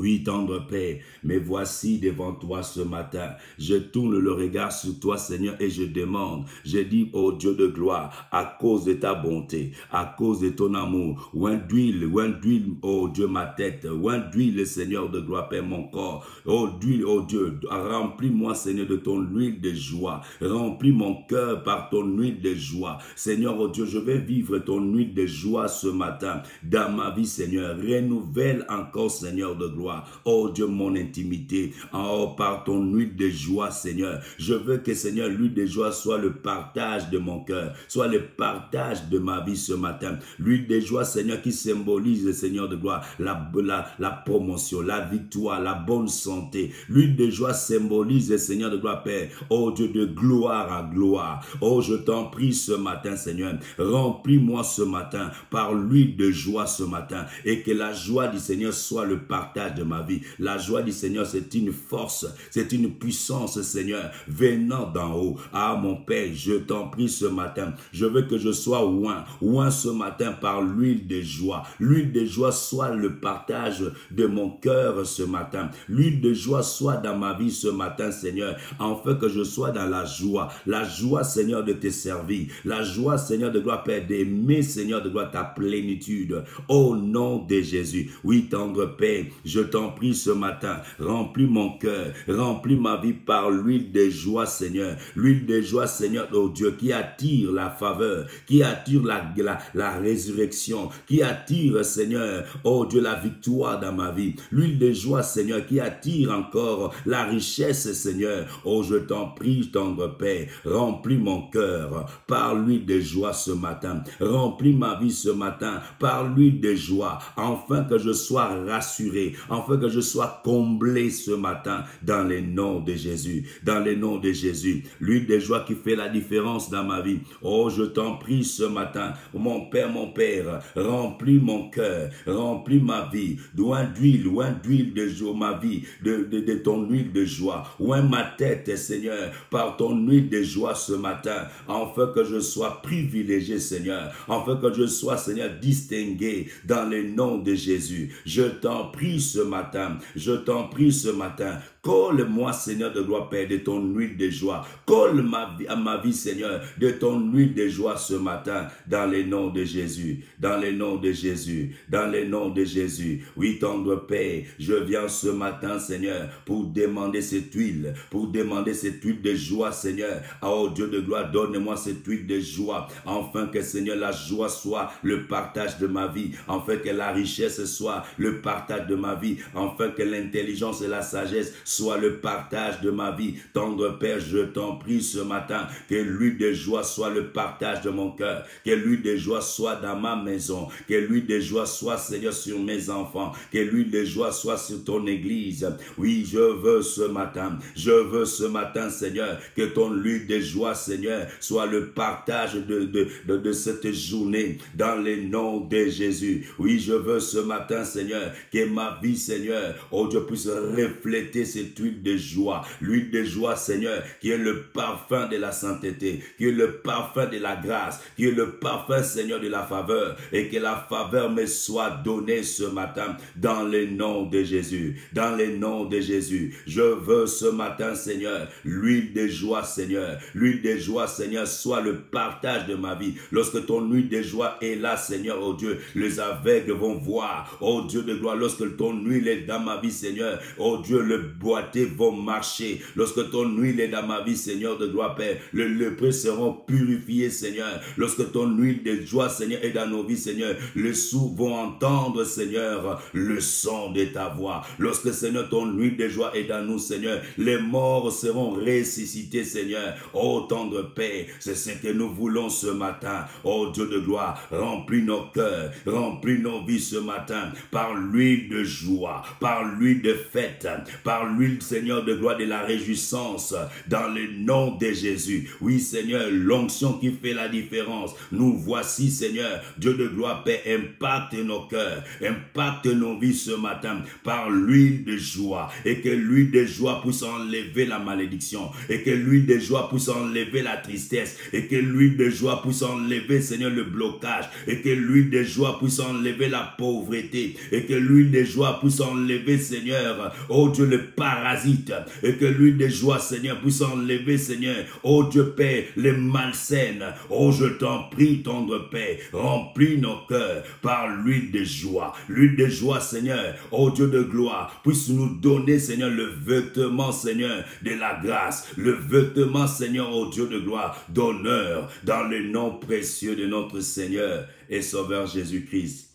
Oui, tendre Père, mais voici devant toi ce matin. Je tourne le regard sur toi, Seigneur, et je demande. Je dis, ô Dieu de gloire, à cause de ta bonté, à cause de ton amour, oint d'huile, oint d'huile, ô Dieu, ma tête, oint d'huile, Seigneur de gloire, Père, mon corps, ô d'huile, ô Dieu, remplis-moi, Seigneur, de ton huile de joie, remplis mon cœur par ton huile de joie. Seigneur, ô Dieu, je vais vivre ton huile de joie ce matin dans ma vie, Seigneur. Renouvelle encore, Seigneur de gloire. Oh Dieu, mon intimité, oh, par ton huile de joie, Seigneur. Je veux que, Seigneur, l'huile de joie soit le partage de mon cœur, soit le partage de ma vie ce matin. L'huile de joie, Seigneur, qui symbolise, Seigneur de gloire, la, la, la promotion, la victoire, la bonne santé. L'huile de joie symbolise, Seigneur de gloire, Père, oh Dieu, de gloire à gloire. Oh, je t'en prie ce matin, Seigneur, remplis-moi ce matin par l'huile de joie ce matin, et que la joie du Seigneur soit le partage mariage de ma vie. La joie du Seigneur, c'est une force, c'est une puissance, Seigneur, venant d'en haut. Ah, mon Père, je t'en prie ce matin. Je veux que je sois oint, oint ce matin par l'huile de joie. L'huile de joie soit le partage de mon cœur ce matin. L'huile de joie soit dans ma vie ce matin, Seigneur, afin que je sois dans la joie. La joie, Seigneur, de te servir. La joie, Seigneur, de gloire, Père, d'aimer, Seigneur, de gloire, ta plénitude. Au nom de Jésus. Oui, tendre Père, je t'en prie ce matin. Remplis mon cœur, remplis ma vie par l'huile de joie, Seigneur. L'huile de joie, Seigneur, oh Dieu, qui attire la faveur, qui attire la, la, la résurrection, qui attire, Seigneur, oh Dieu, la victoire dans ma vie. L'huile de joie, Seigneur, qui attire encore la richesse, Seigneur. Oh, je t'en prie, tendre Père, remplis mon cœur par l'huile de joie ce matin. Remplis ma vie ce matin par l'huile de joie, afin que je sois rassuré, afin que je sois comblé ce matin dans les noms de Jésus, dans les noms de Jésus. L'huile de joie qui fait la différence dans ma vie. Oh, je t'en prie ce matin, mon Père, mon Père, remplis mon cœur, remplis ma vie, loin d'huile, loin d'huile de joie, ma vie, de, de, de ton huile de joie, loin ma tête, Seigneur, par ton huile de joie ce matin, afin que je sois privilégié, Seigneur, afin que je sois, Seigneur, distingué dans les noms de Jésus. Je t'en prie ce matin, je t'en prie ce matin. Colle-moi, Seigneur, de gloire, Père, de ton huile de joie. Colle ma vie, à ma vie, Seigneur, de ton huile de joie ce matin, dans les noms de Jésus, dans les noms de Jésus, dans les noms de Jésus. Oui, tendre Père, je viens ce matin, Seigneur, pour demander cette huile, pour demander cette huile de joie, Seigneur. Oh, Dieu de gloire, donne-moi cette huile de joie, afin que, Seigneur, la joie soit le partage de ma vie, afin que la richesse soit le partage de ma vie, afin que l'intelligence et la sagesse soit le partage de ma vie. Tendre Père, je t'en prie ce matin, que l'huile de joie soit le partage de mon cœur, que l'huile de joie soit dans ma maison, que l'huile de joie soit, Seigneur, sur mes enfants, que l'huile de joie soit sur ton église. Oui, je veux ce matin, je veux ce matin, Seigneur, que ton huile de joie, Seigneur, soit le partage de, de, de, de cette journée, dans les noms de Jésus. Oui, je veux ce matin, Seigneur, que ma vie, Seigneur, oh Dieu, puisse refléter cette huile de joie, l'huile de joie, Seigneur, qui est le parfum de la sainteté, qui est le parfum de la grâce, qui est le parfum, Seigneur, de la faveur, et que la faveur me soit donnée ce matin, dans les noms de Jésus, dans les noms de Jésus. Je veux ce matin, Seigneur, l'huile de joie, Seigneur, l'huile de joie, Seigneur, soit le partage de ma vie. Lorsque ton huile de joie est là, Seigneur, oh Dieu, les aveugles vont voir, oh Dieu de gloire. Lorsque ton huile est dans ma vie, Seigneur, oh Dieu, le boiteux vont marcher. Lorsque ton huile est dans ma vie, Seigneur de gloire, Père, les lépreux seront purifiés, Seigneur. Lorsque ton huile de joie, Seigneur, est dans nos vies, Seigneur, les sourds vont entendre, Seigneur, le son de ta voix. Lorsque, Seigneur, ton huile de joie est dans nous, Seigneur, les morts seront ressuscités, Seigneur. Oh, tendre Père, c'est ce que nous voulons ce matin. Oh, Dieu de gloire, remplis nos cœurs, remplis nos vies ce matin par l'huile de joie, par l'huile de fête, par l'huile, Seigneur, de gloire, de la réjouissance, dans le nom de Jésus. Oui, Seigneur, l'onction qui fait la différence. Nous voici, Seigneur, Dieu de gloire, Père, impacte nos cœurs, impacte nos vies ce matin par l'huile de joie, et que l'huile de joie puisse enlever la malédiction, et que l'huile de joie puisse enlever la tristesse, et que l'huile de joie puisse enlever, Seigneur, le blocage, et que l'huile de joie puisse enlever la pauvreté, et que l'huile de joie puisse enlever, Seigneur, oh Dieu, le parasite, et que l'huile de joie, Seigneur, puisse enlever, Seigneur, oh Dieu, Père, les malsaines. Oh, je t'en prie, tendre Père, remplis nos cœurs par l'huile de joie, l'huile de joie, Seigneur, oh Dieu de gloire, puisse nous donner, Seigneur, le vêtement, Seigneur, de la grâce, le vêtement, Seigneur, oh Dieu de gloire, d'honneur, dans le nom précieux de notre Seigneur et Sauveur Jésus-Christ.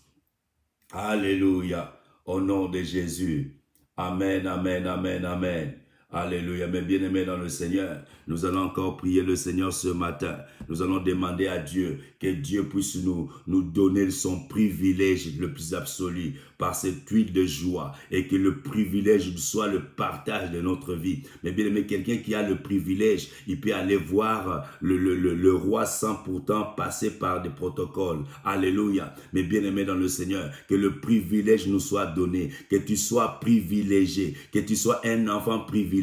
Alléluia, au nom de Jésus. Amen, amen, amen, amen. Alléluia, mes bien-aimés dans le Seigneur, nous allons encore prier le Seigneur ce matin. Nous allons demander à Dieu que Dieu puisse nous, nous donner son privilège le plus absolu par cette huile de joie et que le privilège soit le partage de notre vie. Mais bien-aimés, quelqu'un qui a le privilège, il peut aller voir le, le, le, le roi sans pourtant passer par des protocoles. Alléluia, mes bien-aimés dans le Seigneur, que le privilège nous soit donné, que tu sois privilégié, que tu sois un enfant privilégié,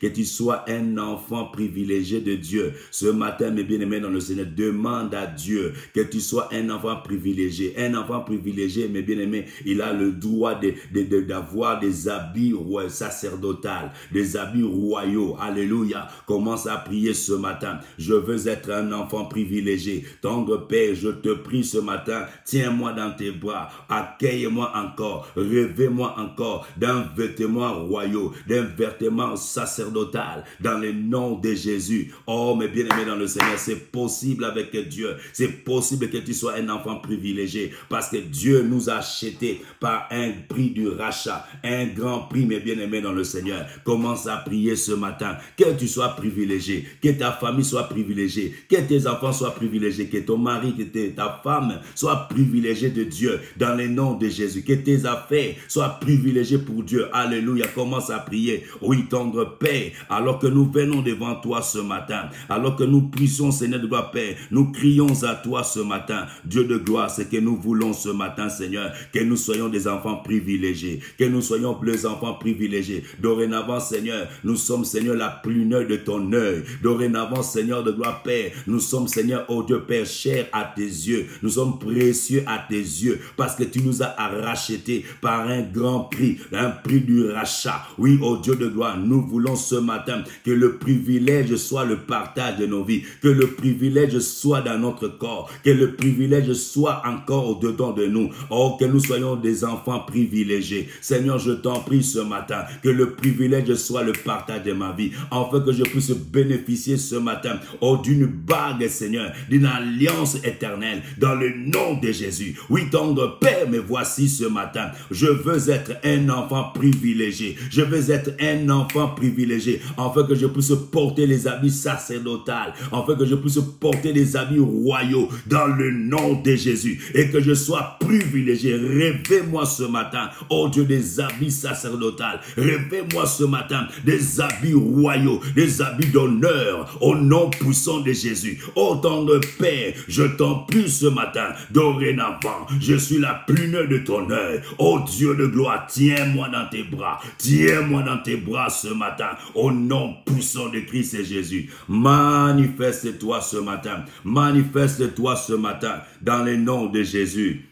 que tu sois un enfant privilégié de Dieu. Ce matin, mes bien-aimés dans le Seigneur, demande à Dieu que tu sois un enfant privilégié. Un enfant privilégié, mes bien-aimés, il a le droit d'avoir de, de, de, des habits sacerdotales, des habits royaux. Alléluia. Commence à prier ce matin. Je veux être un enfant privilégié. Tendre Père, je te prie ce matin, tiens-moi dans tes bras, accueille-moi encore, rêvez-moi encore d'un vêtement royal, d'un vêtement sacerdotal, dans le nom de Jésus. Oh, mes bien-aimés dans le Seigneur, c'est possible avec Dieu. C'est possible que tu sois un enfant privilégié parce que Dieu nous a achetés par un prix du rachat, un grand prix, mes bien-aimés dans le Seigneur. Commence à prier ce matin, que tu sois privilégié, que ta famille soit privilégiée, que tes enfants soient privilégiés, que ton mari, que ta femme soit privilégiée de Dieu, dans le nom de Jésus, que tes affaires soient privilégiées pour Dieu. Alléluia, commence à prier. Oui, ton Père, alors que nous venons devant toi ce matin, alors que nous puissions, Seigneur de gloire, Père, nous crions à toi ce matin, Dieu de gloire, c'est que nous voulons ce matin, Seigneur, que nous soyons des enfants privilégiés, que nous soyons les enfants privilégiés. Dorénavant, Seigneur, nous sommes, Seigneur, la prunelle de ton œil. Dorénavant, Seigneur de gloire, Père, nous sommes, Seigneur, oh Dieu, Père, cher à tes yeux, nous sommes précieux à tes yeux, parce que tu nous as rachetés par un grand prix, un prix du rachat. Oui, oh Dieu de gloire, nous voulons ce matin que le privilège soit le partage de nos vies, que le privilège soit dans notre corps, que le privilège soit encore au-dedans de nous. Oh, que nous soyons des enfants privilégiés. Seigneur, je t'en prie ce matin, que le privilège soit le partage de ma vie, afin que je puisse bénéficier ce matin, oh, d'une bague, Seigneur, d'une alliance éternelle, dans le nom de Jésus. Oui, tendre Père, mais voici ce matin, je veux être un enfant privilégié, je veux être un enfant privilégié, afin que je puisse porter les habits sacerdotales, afin que je puisse porter les habits royaux, dans le nom de Jésus, et que je sois privilégié. Rêvez-moi ce matin, oh Dieu, des habits sacerdotales, rêvez-moi ce matin des habits royaux, des habits d'honneur, au nom puissant de Jésus. Oh tendre Père, je t'en prie ce matin, dorénavant, je suis la prunelle de ton œil. Oh Dieu de gloire, tiens-moi dans tes bras, tiens-moi dans tes bras ce matin, au nom puissant de Christ et Jésus. Manifeste-toi ce matin, manifeste-toi ce matin, dans le nom de Jésus,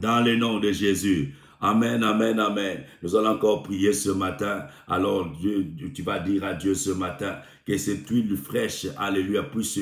dans le nom de Jésus. Amen, amen, amen. Nous allons encore prier ce matin. Alors Dieu, tu vas dire à Dieu ce matin que cette huile fraîche, alléluia, puisse,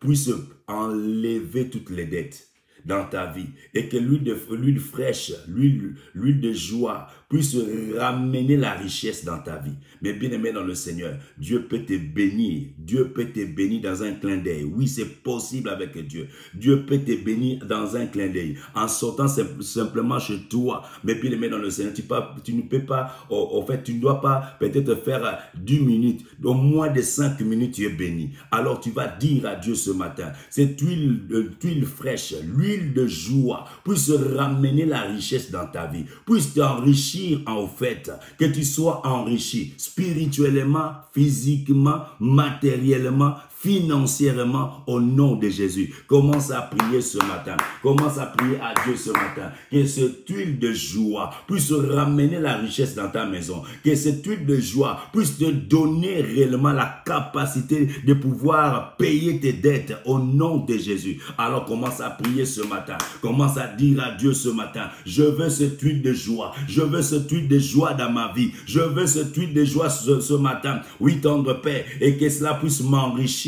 puisse enlever toutes les dettes dans ta vie, et que l'huile fraîche, l'huile de joie, puisse ramener la richesse dans ta vie. Mais bien aimé dans le Seigneur, Dieu peut te bénir. Dieu peut te bénir dans un clin d'œil. Oui, c'est possible avec Dieu. Dieu peut te bénir dans un clin d'œil. En sortant simplement chez toi, mais bien aimé dans le Seigneur, tu, pas, tu ne peux pas, au, au fait, tu ne dois pas peut-être faire dix minutes, au moins de cinq minutes, tu es béni. Alors tu vas dire à Dieu ce matin, cette huile, euh, huile fraîche, l'huile de joie, puisse ramener la richesse dans ta vie, puisse t'enrichir en fait, que tu sois enrichi spirituellement, physiquement, matériellement, financièrement, au nom de Jésus. Commence à prier ce matin. Commence à prier à Dieu ce matin. Que cette huile de joie puisse ramener la richesse dans ta maison. Que cette huile de joie puisse te donner réellement la capacité de pouvoir payer tes dettes, au nom de Jésus. Alors commence à prier ce matin. Commence à dire à Dieu ce matin, je veux cette huile de joie. Je veux cette huile de joie dans ma vie. Je veux cette huile de joie ce, ce matin. Oui, tendre Père, et que cela puisse m'enrichir,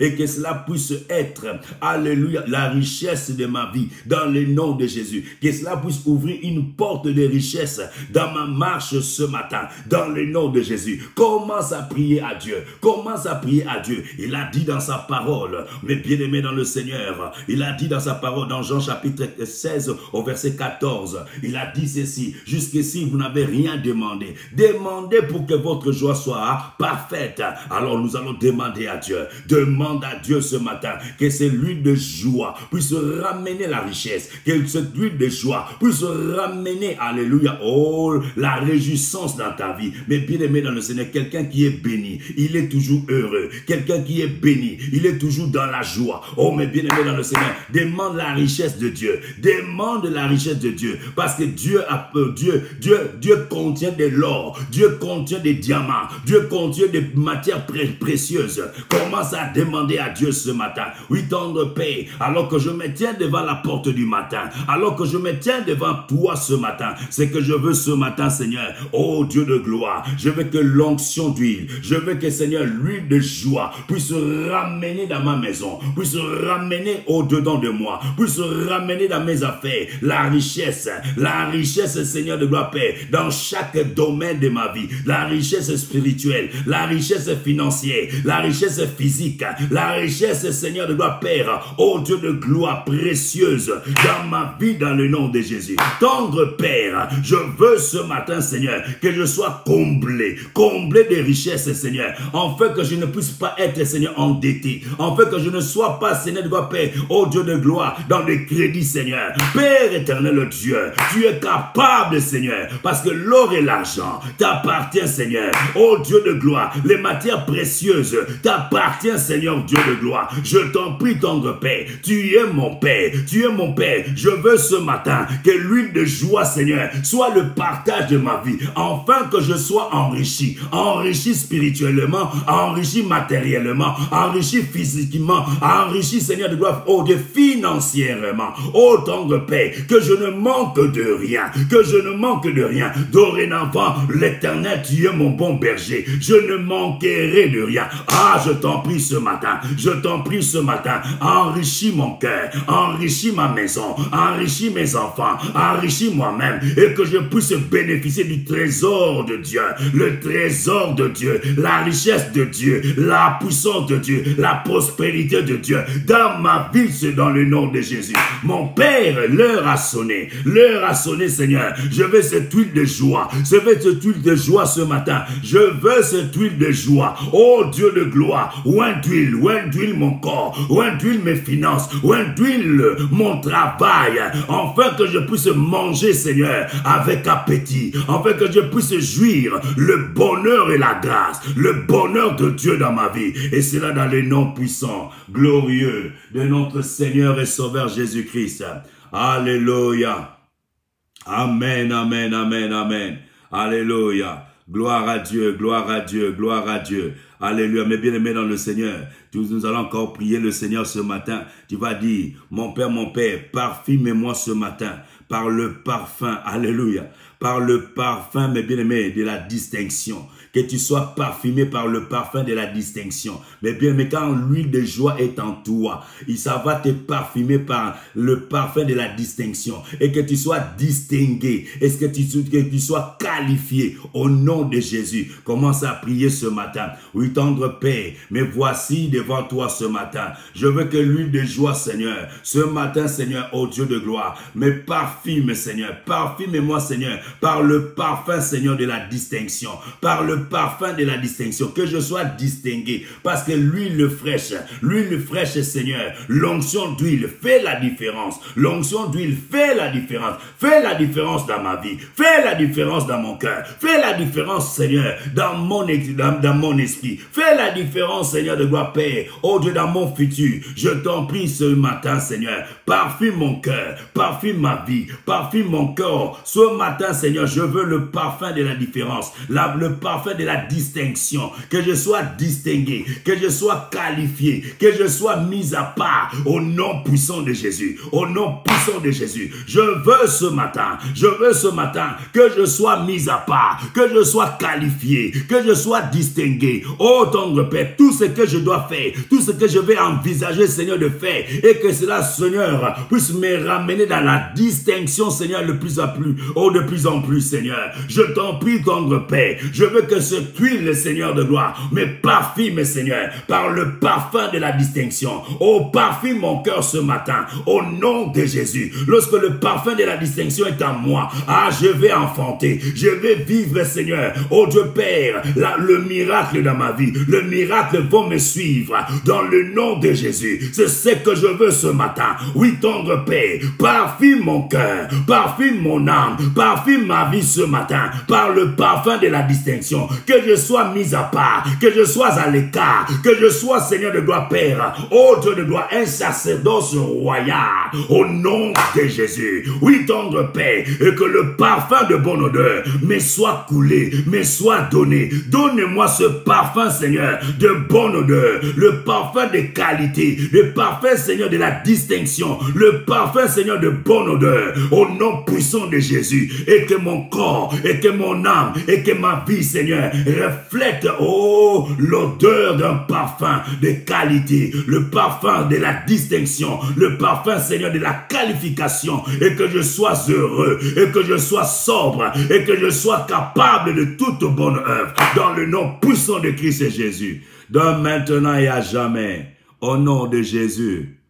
et que cela puisse être, alléluia, la richesse de ma vie, dans le nom de Jésus. Que cela puisse ouvrir une porte de richesse dans ma marche ce matin, dans le nom de Jésus. Commence à prier à Dieu. Commence à prier à Dieu. Il a dit dans sa parole, mes bien-aimés dans le Seigneur, il a dit dans sa parole, dans Jean chapitre seize au verset quatorze, il a dit ceci, jusqu'ici si vous n'avez rien demandé. Demandez pour que votre joie soit parfaite. Alors nous allons demander à Dieu. Demande à Dieu ce matin que c'est l'huile de joie puisse ramener la richesse. Que cette huile de joie puisse ramener, alléluia, oh, la réjouissance dans ta vie. Mais bien aimé dans le Seigneur, quelqu'un qui est béni, il est toujours heureux. Quelqu'un qui est béni, il est toujours dans la joie. Oh, mais bien aimé dans le Seigneur, demande la richesse de Dieu. Demande la richesse de Dieu. Parce que Dieu a peur. Dieu, Dieu, Dieu contient de l'or. Dieu contient des diamants. Dieu contient des matières pré précieuses. Commence à demander à Dieu ce matin. Oui, tendre paix. Alors que je me tiens devant la porte du matin. Alors que je me tiens devant toi ce matin. Ce que je veux ce matin, Seigneur. Oh Dieu de gloire. Je veux que l'onction d'huile. Je veux que, Seigneur, l'huile de joie puisse ramener dans ma maison. Puisse ramener au-dedans de moi. Puisse ramener dans mes affaires. La richesse. La richesse, Seigneur de gloire, paix. Dans chaque domaine de ma vie. La richesse spirituelle. La richesse financière. La richesse physique. La richesse, Seigneur de gloire, Père. Oh Dieu de gloire précieuse. Dans ma vie, dans le nom de Jésus. Tendre Père. Je veux ce matin, Seigneur, que je sois comblé. Comblé de richesses, Seigneur. En fait que je ne puisse pas être, Seigneur, endetté. En fait que je ne sois pas, Seigneur de gloire, Père. Oh Dieu de gloire, dans le crédit, Seigneur. Père éternel, Dieu. Tu es capable, Seigneur. Parce que l'or et l'argent t'appartient, Seigneur. Oh Dieu de gloire. Les matières précieuses t'appartient, Seigneur Dieu de gloire. Je t'en prie, tendre Père. Tu es mon Père. Tu es mon Père. Je veux ce matin que l'huile de joie, Seigneur, soit le partage de ma vie. Enfin que je sois enrichi. Enrichi spirituellement. Enrichi matériellement. Enrichi physiquement. Enrichi, Seigneur de gloire. Oh Dieu, financièrement. Oh tendre Père. Que je ne manque de rien. Que je ne manque de rien. Dorénavant, l'Éternel, tu es mon bon berger. Je ne manquerai de rien. Ah, je t'en prie ce matin. Je t'en prie ce matin. Enrichis mon cœur. Enrichis ma maison. Enrichis mes enfants. Enrichis moi-même. Et que je puisse bénéficier du trésor de Dieu. Le trésor de Dieu. La richesse de Dieu. La puissance de Dieu. La prospérité de Dieu. Dans ma vie, c'est dans le nom de Jésus. Mon Père, l'heure a sonné. L'heure a sonné, Seigneur. Je veux cette huile de joie. Je veux cette huile de joie ce matin. Je veux cette huile de joie. Oh Dieu de gloire. Oint d'huile. Oint d'huile mon corps. Oint d'huile mes finances. Oint d'huile mon travail. Enfin que je puisse manger, Seigneur, avec appétit. Enfin que je puisse jouir le bonheur et la grâce. Le bonheur de Dieu dans ma vie. Et cela dans les noms puissants, glorieux de notre Seigneur et Sauveur Jésus-Christ. Alléluia. Amen, amen, amen, amen. Alléluia. Gloire à Dieu, gloire à Dieu, gloire à Dieu. Alléluia. Mes bien-aimés dans le Seigneur, nous allons encore prier le Seigneur ce matin. Tu vas dire, mon Père, mon Père, parfume-moi ce matin par le parfum, alléluia, par le parfum, mes bien-aimés, de la distinction. Que tu sois parfumé par le parfum de la distinction. Mais bien, mais quand l'huile de joie est en toi, ça va te parfumer par le parfum de la distinction. Et que tu sois distingué. Est-ce que tu, que tu sois qualifié au nom de Jésus. Commence à prier ce matin. Oui, tendre Père, mais voici devant toi ce matin. Je veux que l'huile de joie, Seigneur, ce matin, Seigneur, ô Dieu de gloire, mais parfume, Seigneur, parfume-moi, Seigneur, par le parfum, Seigneur, de la distinction. Par le parfum de la distinction, que je sois distingué, parce que l'huile fraîche, l'huile fraîche, Seigneur, l'onction d'huile fait la différence, l'onction d'huile fait la différence, fait la différence dans ma vie, fait la différence dans mon cœur, fait la différence, Seigneur, dans mon, dans, dans mon esprit, fait la différence, Seigneur de gloire, Père, oh Dieu, dans mon futur, je t'en prie ce matin, Seigneur, parfume mon cœur, parfume ma vie, parfume mon corps, ce matin, Seigneur, je veux le parfum de la différence, la, le parfum de la distinction, que je sois distingué, que je sois qualifié, que je sois mis à part au nom puissant de Jésus, au nom puissant de Jésus. Je veux ce matin, je veux ce matin que je sois mis à part, que je sois qualifié, que je sois distingué. Oh, tendre Père, tout ce que je dois faire, tout ce que je vais envisager, Seigneur, de faire, et que cela, Seigneur, puisse me ramener dans la distinction, Seigneur, de plus en plus, oh, de plus en plus, Seigneur. Je t'en prie, tendre Père, je veux que se cuit le Seigneur de gloire, mais parfume, Seigneur, par le parfum de la distinction. Oh, parfume mon cœur ce matin, au nom de Jésus. Lorsque le parfum de la distinction est en moi, ah, je vais enfanter, je vais vivre, Seigneur. Oh Dieu Père, la, le miracle dans ma vie, le miracle va me suivre, dans le nom de Jésus. C'est ce que je veux ce matin. Oui, tendre Père, parfume mon cœur, parfume mon âme, parfume ma vie ce matin, par le parfum de la distinction, que je sois mis à part, que je sois à l'écart, que je sois, Seigneur de gloire, Père, ô Dieu de gloire, un sacerdoce royal, au nom de Jésus. Oui, tendre Père, et que le parfum de bonne odeur me soit coulé, me soit donné. Donne-moi ce parfum, Seigneur, de bonne odeur, le parfum de qualité, le parfum, Seigneur, de la distinction, le parfum, Seigneur, de bonne odeur, au nom puissant de Jésus, et que mon corps, et que mon âme, et que ma vie, Seigneur, reflète, oh, l'odeur d'un parfum de qualité, le parfum de la distinction, le parfum, Seigneur, de la qualification, et que je sois heureux, et que je sois sobre, et que je sois capable de toute bonne œuvre, dans le nom puissant de Christ et Jésus, de maintenant et à jamais, au nom de Jésus.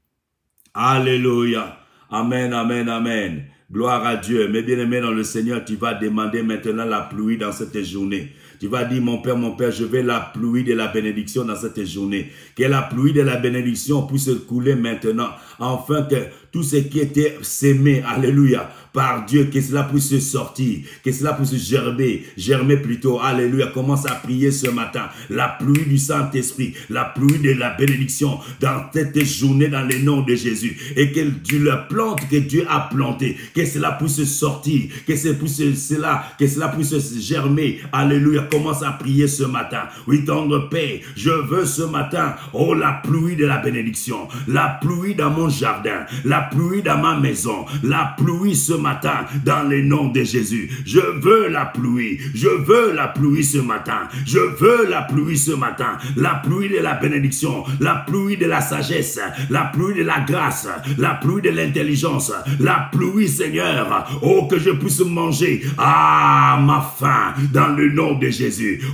Alléluia. Amen, amen, amen. Gloire à Dieu. Mes bien-aimés dans le Seigneur, tu vas demander maintenant la pluie dans cette journée. Tu vas dire, mon Père, mon Père, je veux la pluie de la bénédiction dans cette journée. Que la pluie de la bénédiction puisse couler maintenant, afin que tout ce qui était sémé, alléluia, par Dieu, que cela puisse sortir, que cela puisse germer, germer plutôt, alléluia. Commence à prier ce matin, la pluie du Saint-Esprit, la pluie de la bénédiction dans cette journée, dans le nom de Jésus. Et que la plante que Dieu a plantée, que cela puisse sortir, que cela puisse, cela, que cela puisse germer, alléluia. Commence à prier ce matin. Oui, tendre Père, je veux ce matin, oh, la pluie de la bénédiction, la pluie dans mon jardin, la pluie dans ma maison, la pluie ce matin, dans le nom de Jésus. Je veux la pluie, je veux la pluie ce matin, je veux la pluie ce matin, la pluie de la bénédiction, la pluie de la sagesse, la pluie de la grâce, la pluie de l'intelligence, la pluie, Seigneur, oh, que je puisse manger, ah, ma faim, dans le nom de Jésus.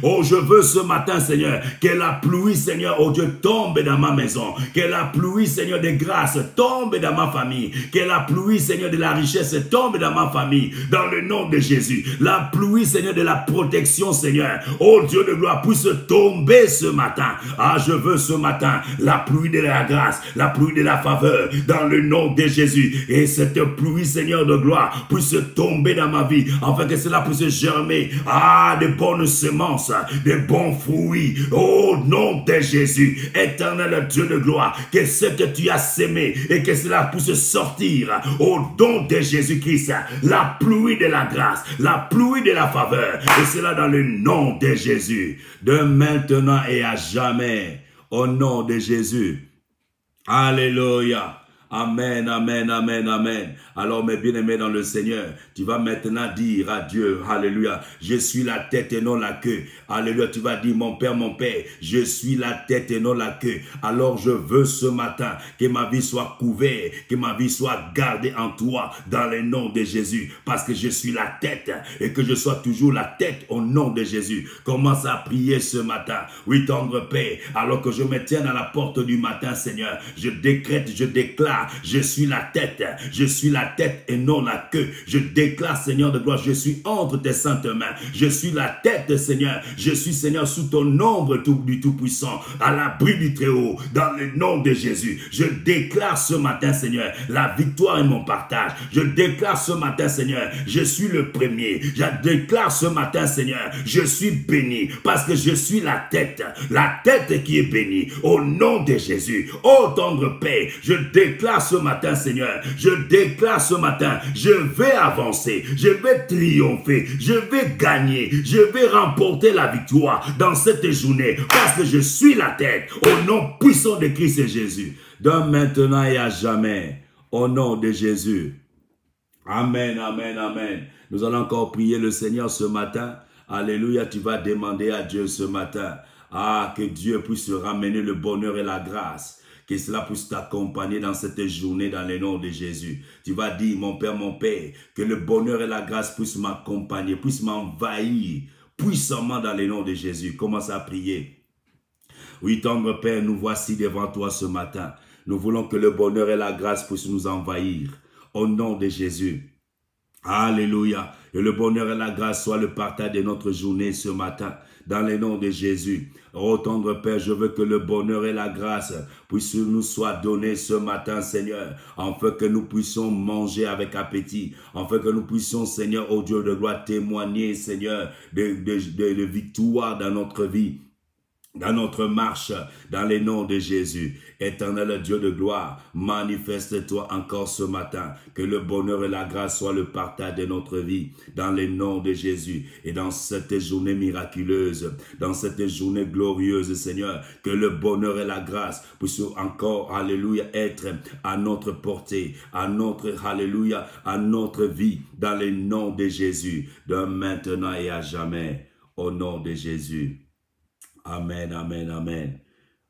Oh, je veux ce matin, Seigneur, que la pluie, Seigneur, oh Dieu, tombe dans ma maison, que la pluie, Seigneur, de grâce tombe dans ma famille, que la pluie, Seigneur, de la richesse tombe dans ma famille, dans le nom de Jésus. La pluie, Seigneur, de la protection, Seigneur, oh Dieu de gloire, puisse tomber ce matin. Ah, je veux ce matin la pluie de la grâce, la pluie de la faveur, dans le nom de Jésus. Et cette pluie, Seigneur de gloire, puisse tomber dans ma vie, afin que cela puisse germer, ah, de bonnes semences, de bons fruits, au nom de Jésus. Éternel Dieu de gloire, que ce que tu as sémé, et que cela puisse sortir, au nom de Jésus-Christ, la pluie de la grâce, la pluie de la faveur, et cela dans le nom de Jésus, de maintenant et à jamais, au nom de Jésus. Alléluia. Amen, amen, amen, amen. Alors, mes bien-aimés dans le Seigneur, tu vas maintenant dire à Dieu, alléluia, je suis la tête et non la queue. Alléluia, tu vas dire, mon Père, mon Père, je suis la tête et non la queue. Alors, je veux ce matin que ma vie soit couverte, que ma vie soit gardée en toi, dans le nom de Jésus, parce que je suis la tête et que je sois toujours la tête au nom de Jésus. Commence à prier ce matin. Oui, tendre Père, alors que je me tiens à la porte du matin, Seigneur, je décrète, je déclare, je suis la tête, je suis la tête et non la queue. Je déclare, Seigneur de gloire, je suis entre tes saintes mains. Je suis la tête, Seigneur. Je suis, Seigneur, sous ton ombre du Tout-Puissant, à l'abri du Très-Haut, dans le nom de Jésus. Je déclare ce matin, Seigneur, la victoire est mon partage. Je déclare ce matin, Seigneur, je suis le premier. Je déclare ce matin, Seigneur, je suis béni, parce que je suis la tête, la tête qui est bénie, au nom de Jésus. Ô tendre Père, je déclare ce matin, Seigneur, je déclare ce matin, je vais avancer, je vais triompher, je vais gagner, je vais remporter la victoire dans cette journée, parce que je suis la tête, au nom puissant de Christ et Jésus, de maintenant et à jamais, au nom de Jésus. Amen, amen, amen. Nous allons encore prier le Seigneur ce matin. Alléluia, tu vas demander à Dieu ce matin, ah, que Dieu puisse ramener le bonheur et la grâce, que cela puisse t'accompagner dans cette journée, dans le nom de Jésus. Tu vas dire, mon Père, mon Père, que le bonheur et la grâce puissent m'accompagner, puissent m'envahir, puissamment dans le nom de Jésus. Commence à prier. Oui, tendre Père, nous voici devant toi ce matin. Nous voulons que le bonheur et la grâce puissent nous envahir. Au nom de Jésus. Alléluia. Et le bonheur et la grâce soient le partage de notre journée ce matin. Dans le nom de Jésus. Oh, tendre Père, je veux que le bonheur et la grâce puissent nous soient donnés ce matin, Seigneur, afin que nous puissions manger avec appétit, afin que nous puissions, Seigneur, oh Dieu de gloire, témoigner, Seigneur, de, de, de, de victoire dans notre vie, dans notre marche, dans les noms de Jésus. Éternel Dieu de gloire, manifeste-toi encore ce matin, que le bonheur et la grâce soient le partage de notre vie, dans les noms de Jésus. Et dans cette journée miraculeuse, dans cette journée glorieuse, Seigneur, que le bonheur et la grâce puissent encore, alléluia, être à notre portée, à notre, alléluia, à notre vie, dans les noms de Jésus, de maintenant et à jamais, au nom de Jésus. Amen, amen, amen.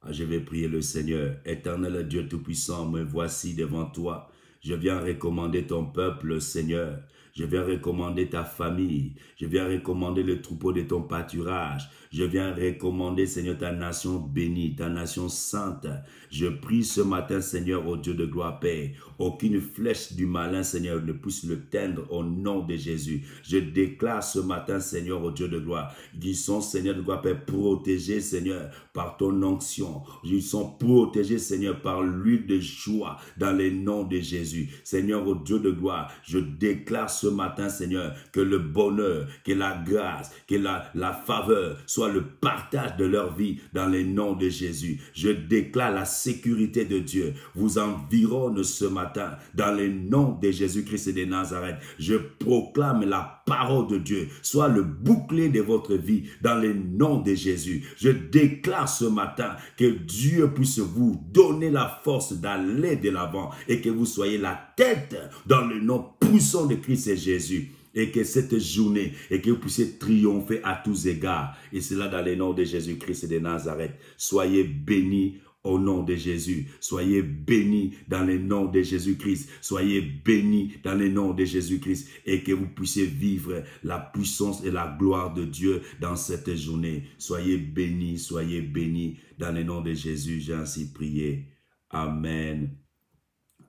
Je vais prier le Seigneur. Éternel Dieu Tout-Puissant, me voici devant toi. Je viens recommander ton peuple, Seigneur. Je viens recommander ta famille. Je viens recommander le troupeau de ton pâturage. Je viens recommander, Seigneur, ta nation bénie, ta nation sainte. Je prie ce matin, Seigneur, ô Dieu de gloire, Père, aucune flèche du malin, Seigneur, ne puisse le teindre au nom de Jésus. Je déclare ce matin, Seigneur, ô Dieu de gloire, qu'ils sont, Seigneur de gloire, Père, protégés, Seigneur, par ton onction. Ils sont protégés, Seigneur, par l'huile de joie dans le nom de Jésus. Seigneur, ô Dieu de gloire, je déclare ce matin, Seigneur, que le bonheur, que la grâce, que la, la faveur soit le partage de leur vie dans les noms de Jésus. Je déclare la sécurité de Dieu vous environne ce matin dans les noms de Jésus-Christ et de Nazareth. Je proclame la parole de Dieu soit le bouclier de votre vie dans les noms de Jésus. Je déclare ce matin que Dieu puisse vous donner la force d'aller de l'avant et que vous soyez la tête dans le nom puissant de Christ et Jésus. Et que cette journée, et que vous puissiez triompher à tous égards. Et cela dans le nom de Jésus-Christ et de Nazareth. Soyez bénis au nom de Jésus. Soyez bénis dans le nom de Jésus-Christ. Soyez bénis dans le nom de Jésus-Christ. Et que vous puissiez vivre la puissance et la gloire de Dieu dans cette journée. Soyez bénis, soyez bénis dans le nom de Jésus. J'ai ainsi prié. Amen.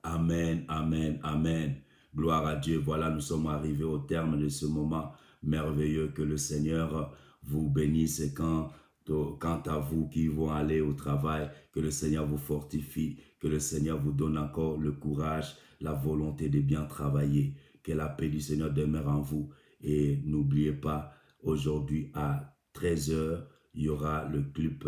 Amen, amen, amen. Gloire à Dieu. Voilà, nous sommes arrivés au terme de ce moment merveilleux. Que le Seigneur vous bénisse quand, quant à vous qui vont aller au travail. Que le Seigneur vous fortifie. Que le Seigneur vous donne encore le courage, la volonté de bien travailler. Que la paix du Seigneur demeure en vous. Et n'oubliez pas, aujourd'hui à treize heures, il y aura le clip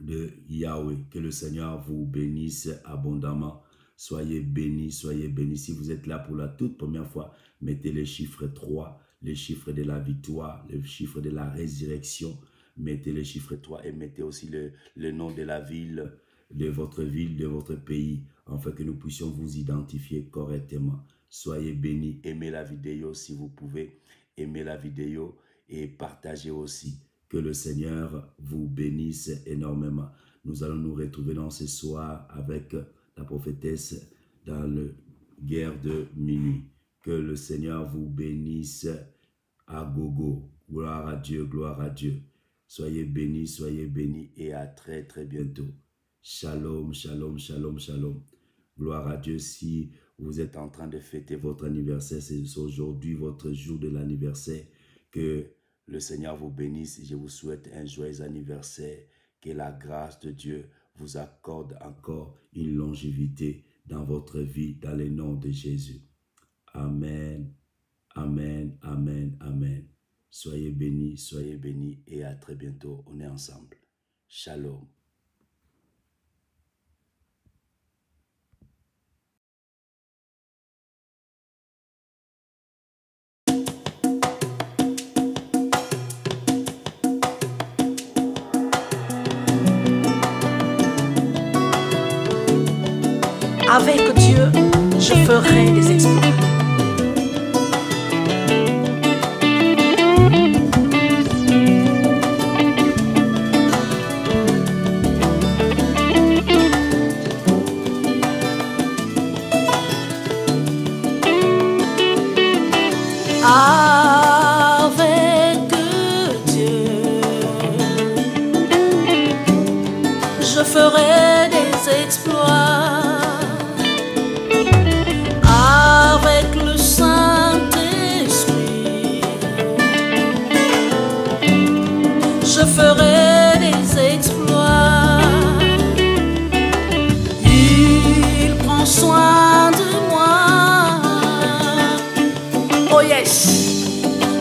de Yahweh. Que le Seigneur vous bénisse abondamment. Soyez bénis, soyez bénis. Si vous êtes là pour la toute première fois, mettez les chiffres trois, les chiffres de la victoire, les chiffres de la résurrection. Mettez les chiffres trois et mettez aussi le, le nom de la ville, de votre ville, de votre pays, afin que nous puissions vous identifier correctement. Soyez bénis. Aimez la vidéo si vous pouvez. Aimez la vidéo et partagez aussi. Que le Seigneur vous bénisse énormément. Nous allons nous retrouver dans ce soir avec la prophétesse dans le guerre de minuit. Que le Seigneur vous bénisse à gogo. Gloire à Dieu, gloire à Dieu. Soyez bénis, soyez bénis et à très très bientôt. Shalom, shalom, shalom, shalom. Gloire à Dieu. Si vous êtes en train de fêter votre anniversaire, c'est aujourd'hui votre jour de l'anniversaire. Que le Seigneur vous bénisse. Je vous souhaite un joyeux anniversaire. Que la grâce de Dieu vous accorde encore une longévité dans votre vie, dans le nom de Jésus. Amen, amen, amen, amen. Soyez bénis, soyez bénis et à très bientôt. On est ensemble. Shalom. Avec Dieu, je ferai des exploits. Avec je ferai des exploits. Avec le Saint-Esprit, je ferai des exploits. Il prend soin de moi. Oh yes,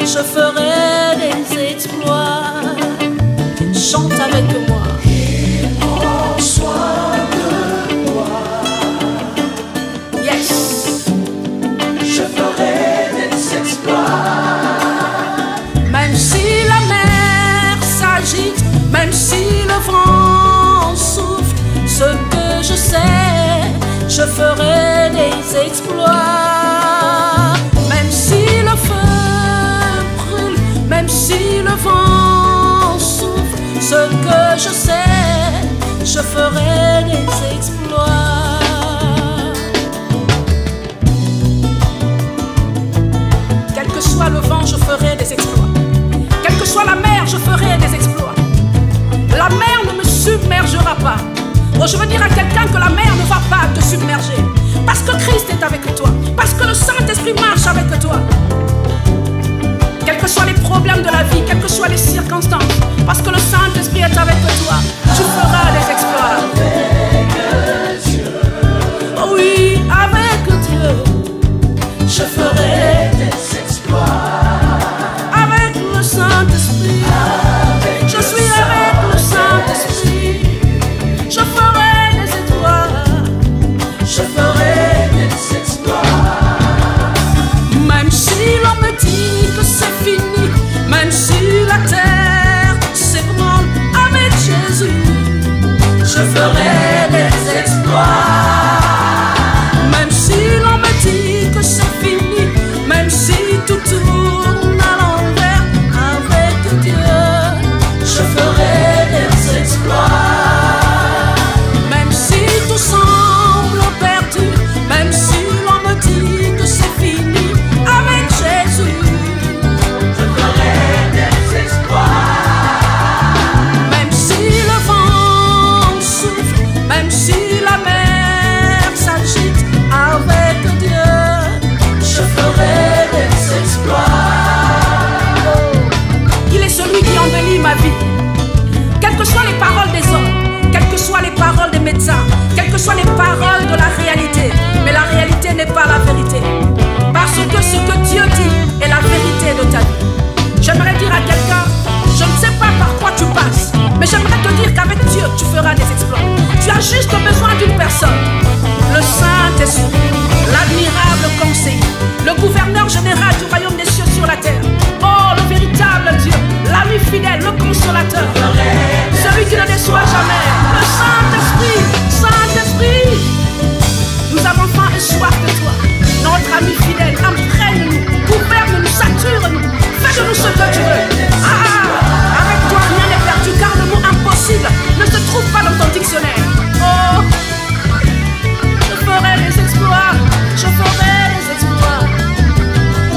je ferai des exploits. Chante avec moi. Il prend soin de moi. Yes, je ferai des exploits. Même si la mer s'agite, même si le vent souffle, ce que je sais, je ferai des exploits. Même si le feu brûle, même si le vent souffle, ce que je sais, je ferai des exploits. Quel que soit le vent, je ferai des exploits. Quelle que soit la mer, je ferai des exploits. La mer ne me submergera pas. Oh, je veux dire à quelqu'un que la mer ne va pas te submerger. Parce que Christ est avec toi. Parce que le Saint-Esprit marche avec toi. Quels que soient les problèmes de la vie, quelles que soient les circonstances, parce que le Saint-Esprit est avec toi, tu feras des exploits. Oh oui, avec Dieu, je ferai des exploits. Avec le Saint-Esprit, je suis avec le Saint-Esprit, je ferai des exploits. Je ferai des exploits. Même si l'on me dit que c'est fini, même si la terre s'ébranle, avec Jésus, je ferai des exploits. Même si l'on me dit que c'est fini, même si tout tourne à l'envers, avec Dieu, je ferai des exploits. Même si tout semble perdu, même si l'on me dit que c'est fini, avec Jésus, même si le vent souffle, même si la mer s'agite, avec Dieu, je ferai des exploits. Il est celui qui embellit ma vie. Quelles que soient les paroles des hommes, quelles que soient les paroles des médecins, quelles que soient les paroles de la réalité, mais la réalité n'est pas la vérité. Parce que ce que Dieu dit est la vérité de ta vie. J'aimerais dire à quelqu'un, je ne sais pas par quoi tu passes, mais j'aimerais te dire qu'avec Dieu, tu feras des exploits. Tu as juste besoin d'une personne, le Saint-Esprit, l'admirable conseiller, le gouverneur général du royaume des cieux sur la terre. Oh, le véritable Dieu, l'ami fidèle, le consolateur, celui qui ne déçoit jamais, le Saint-Esprit, Saint-Esprit. Nous avons faim et soif de toi, notre ami fidèle, imprègne-nous, gouverne-nous, sature-nous. Fais de nous ce que tu veux. Ah, avec toi rien n'est perdu, car le mot impossible ne se trouve pas dans ton dictionnaire. Oh, je ferai des exploits, je ferai des exploits,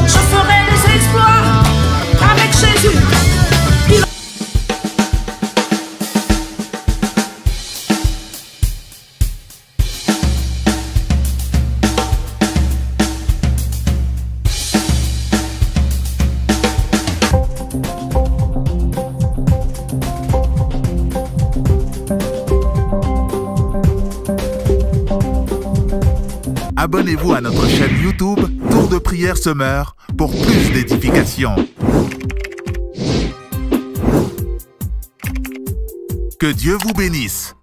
je ferai des exploits avec Jésus. Il... Abonnez-vous à notre chaîne YouTube Tour de Prière Semeur pour plus d'édification. Que Dieu vous bénisse.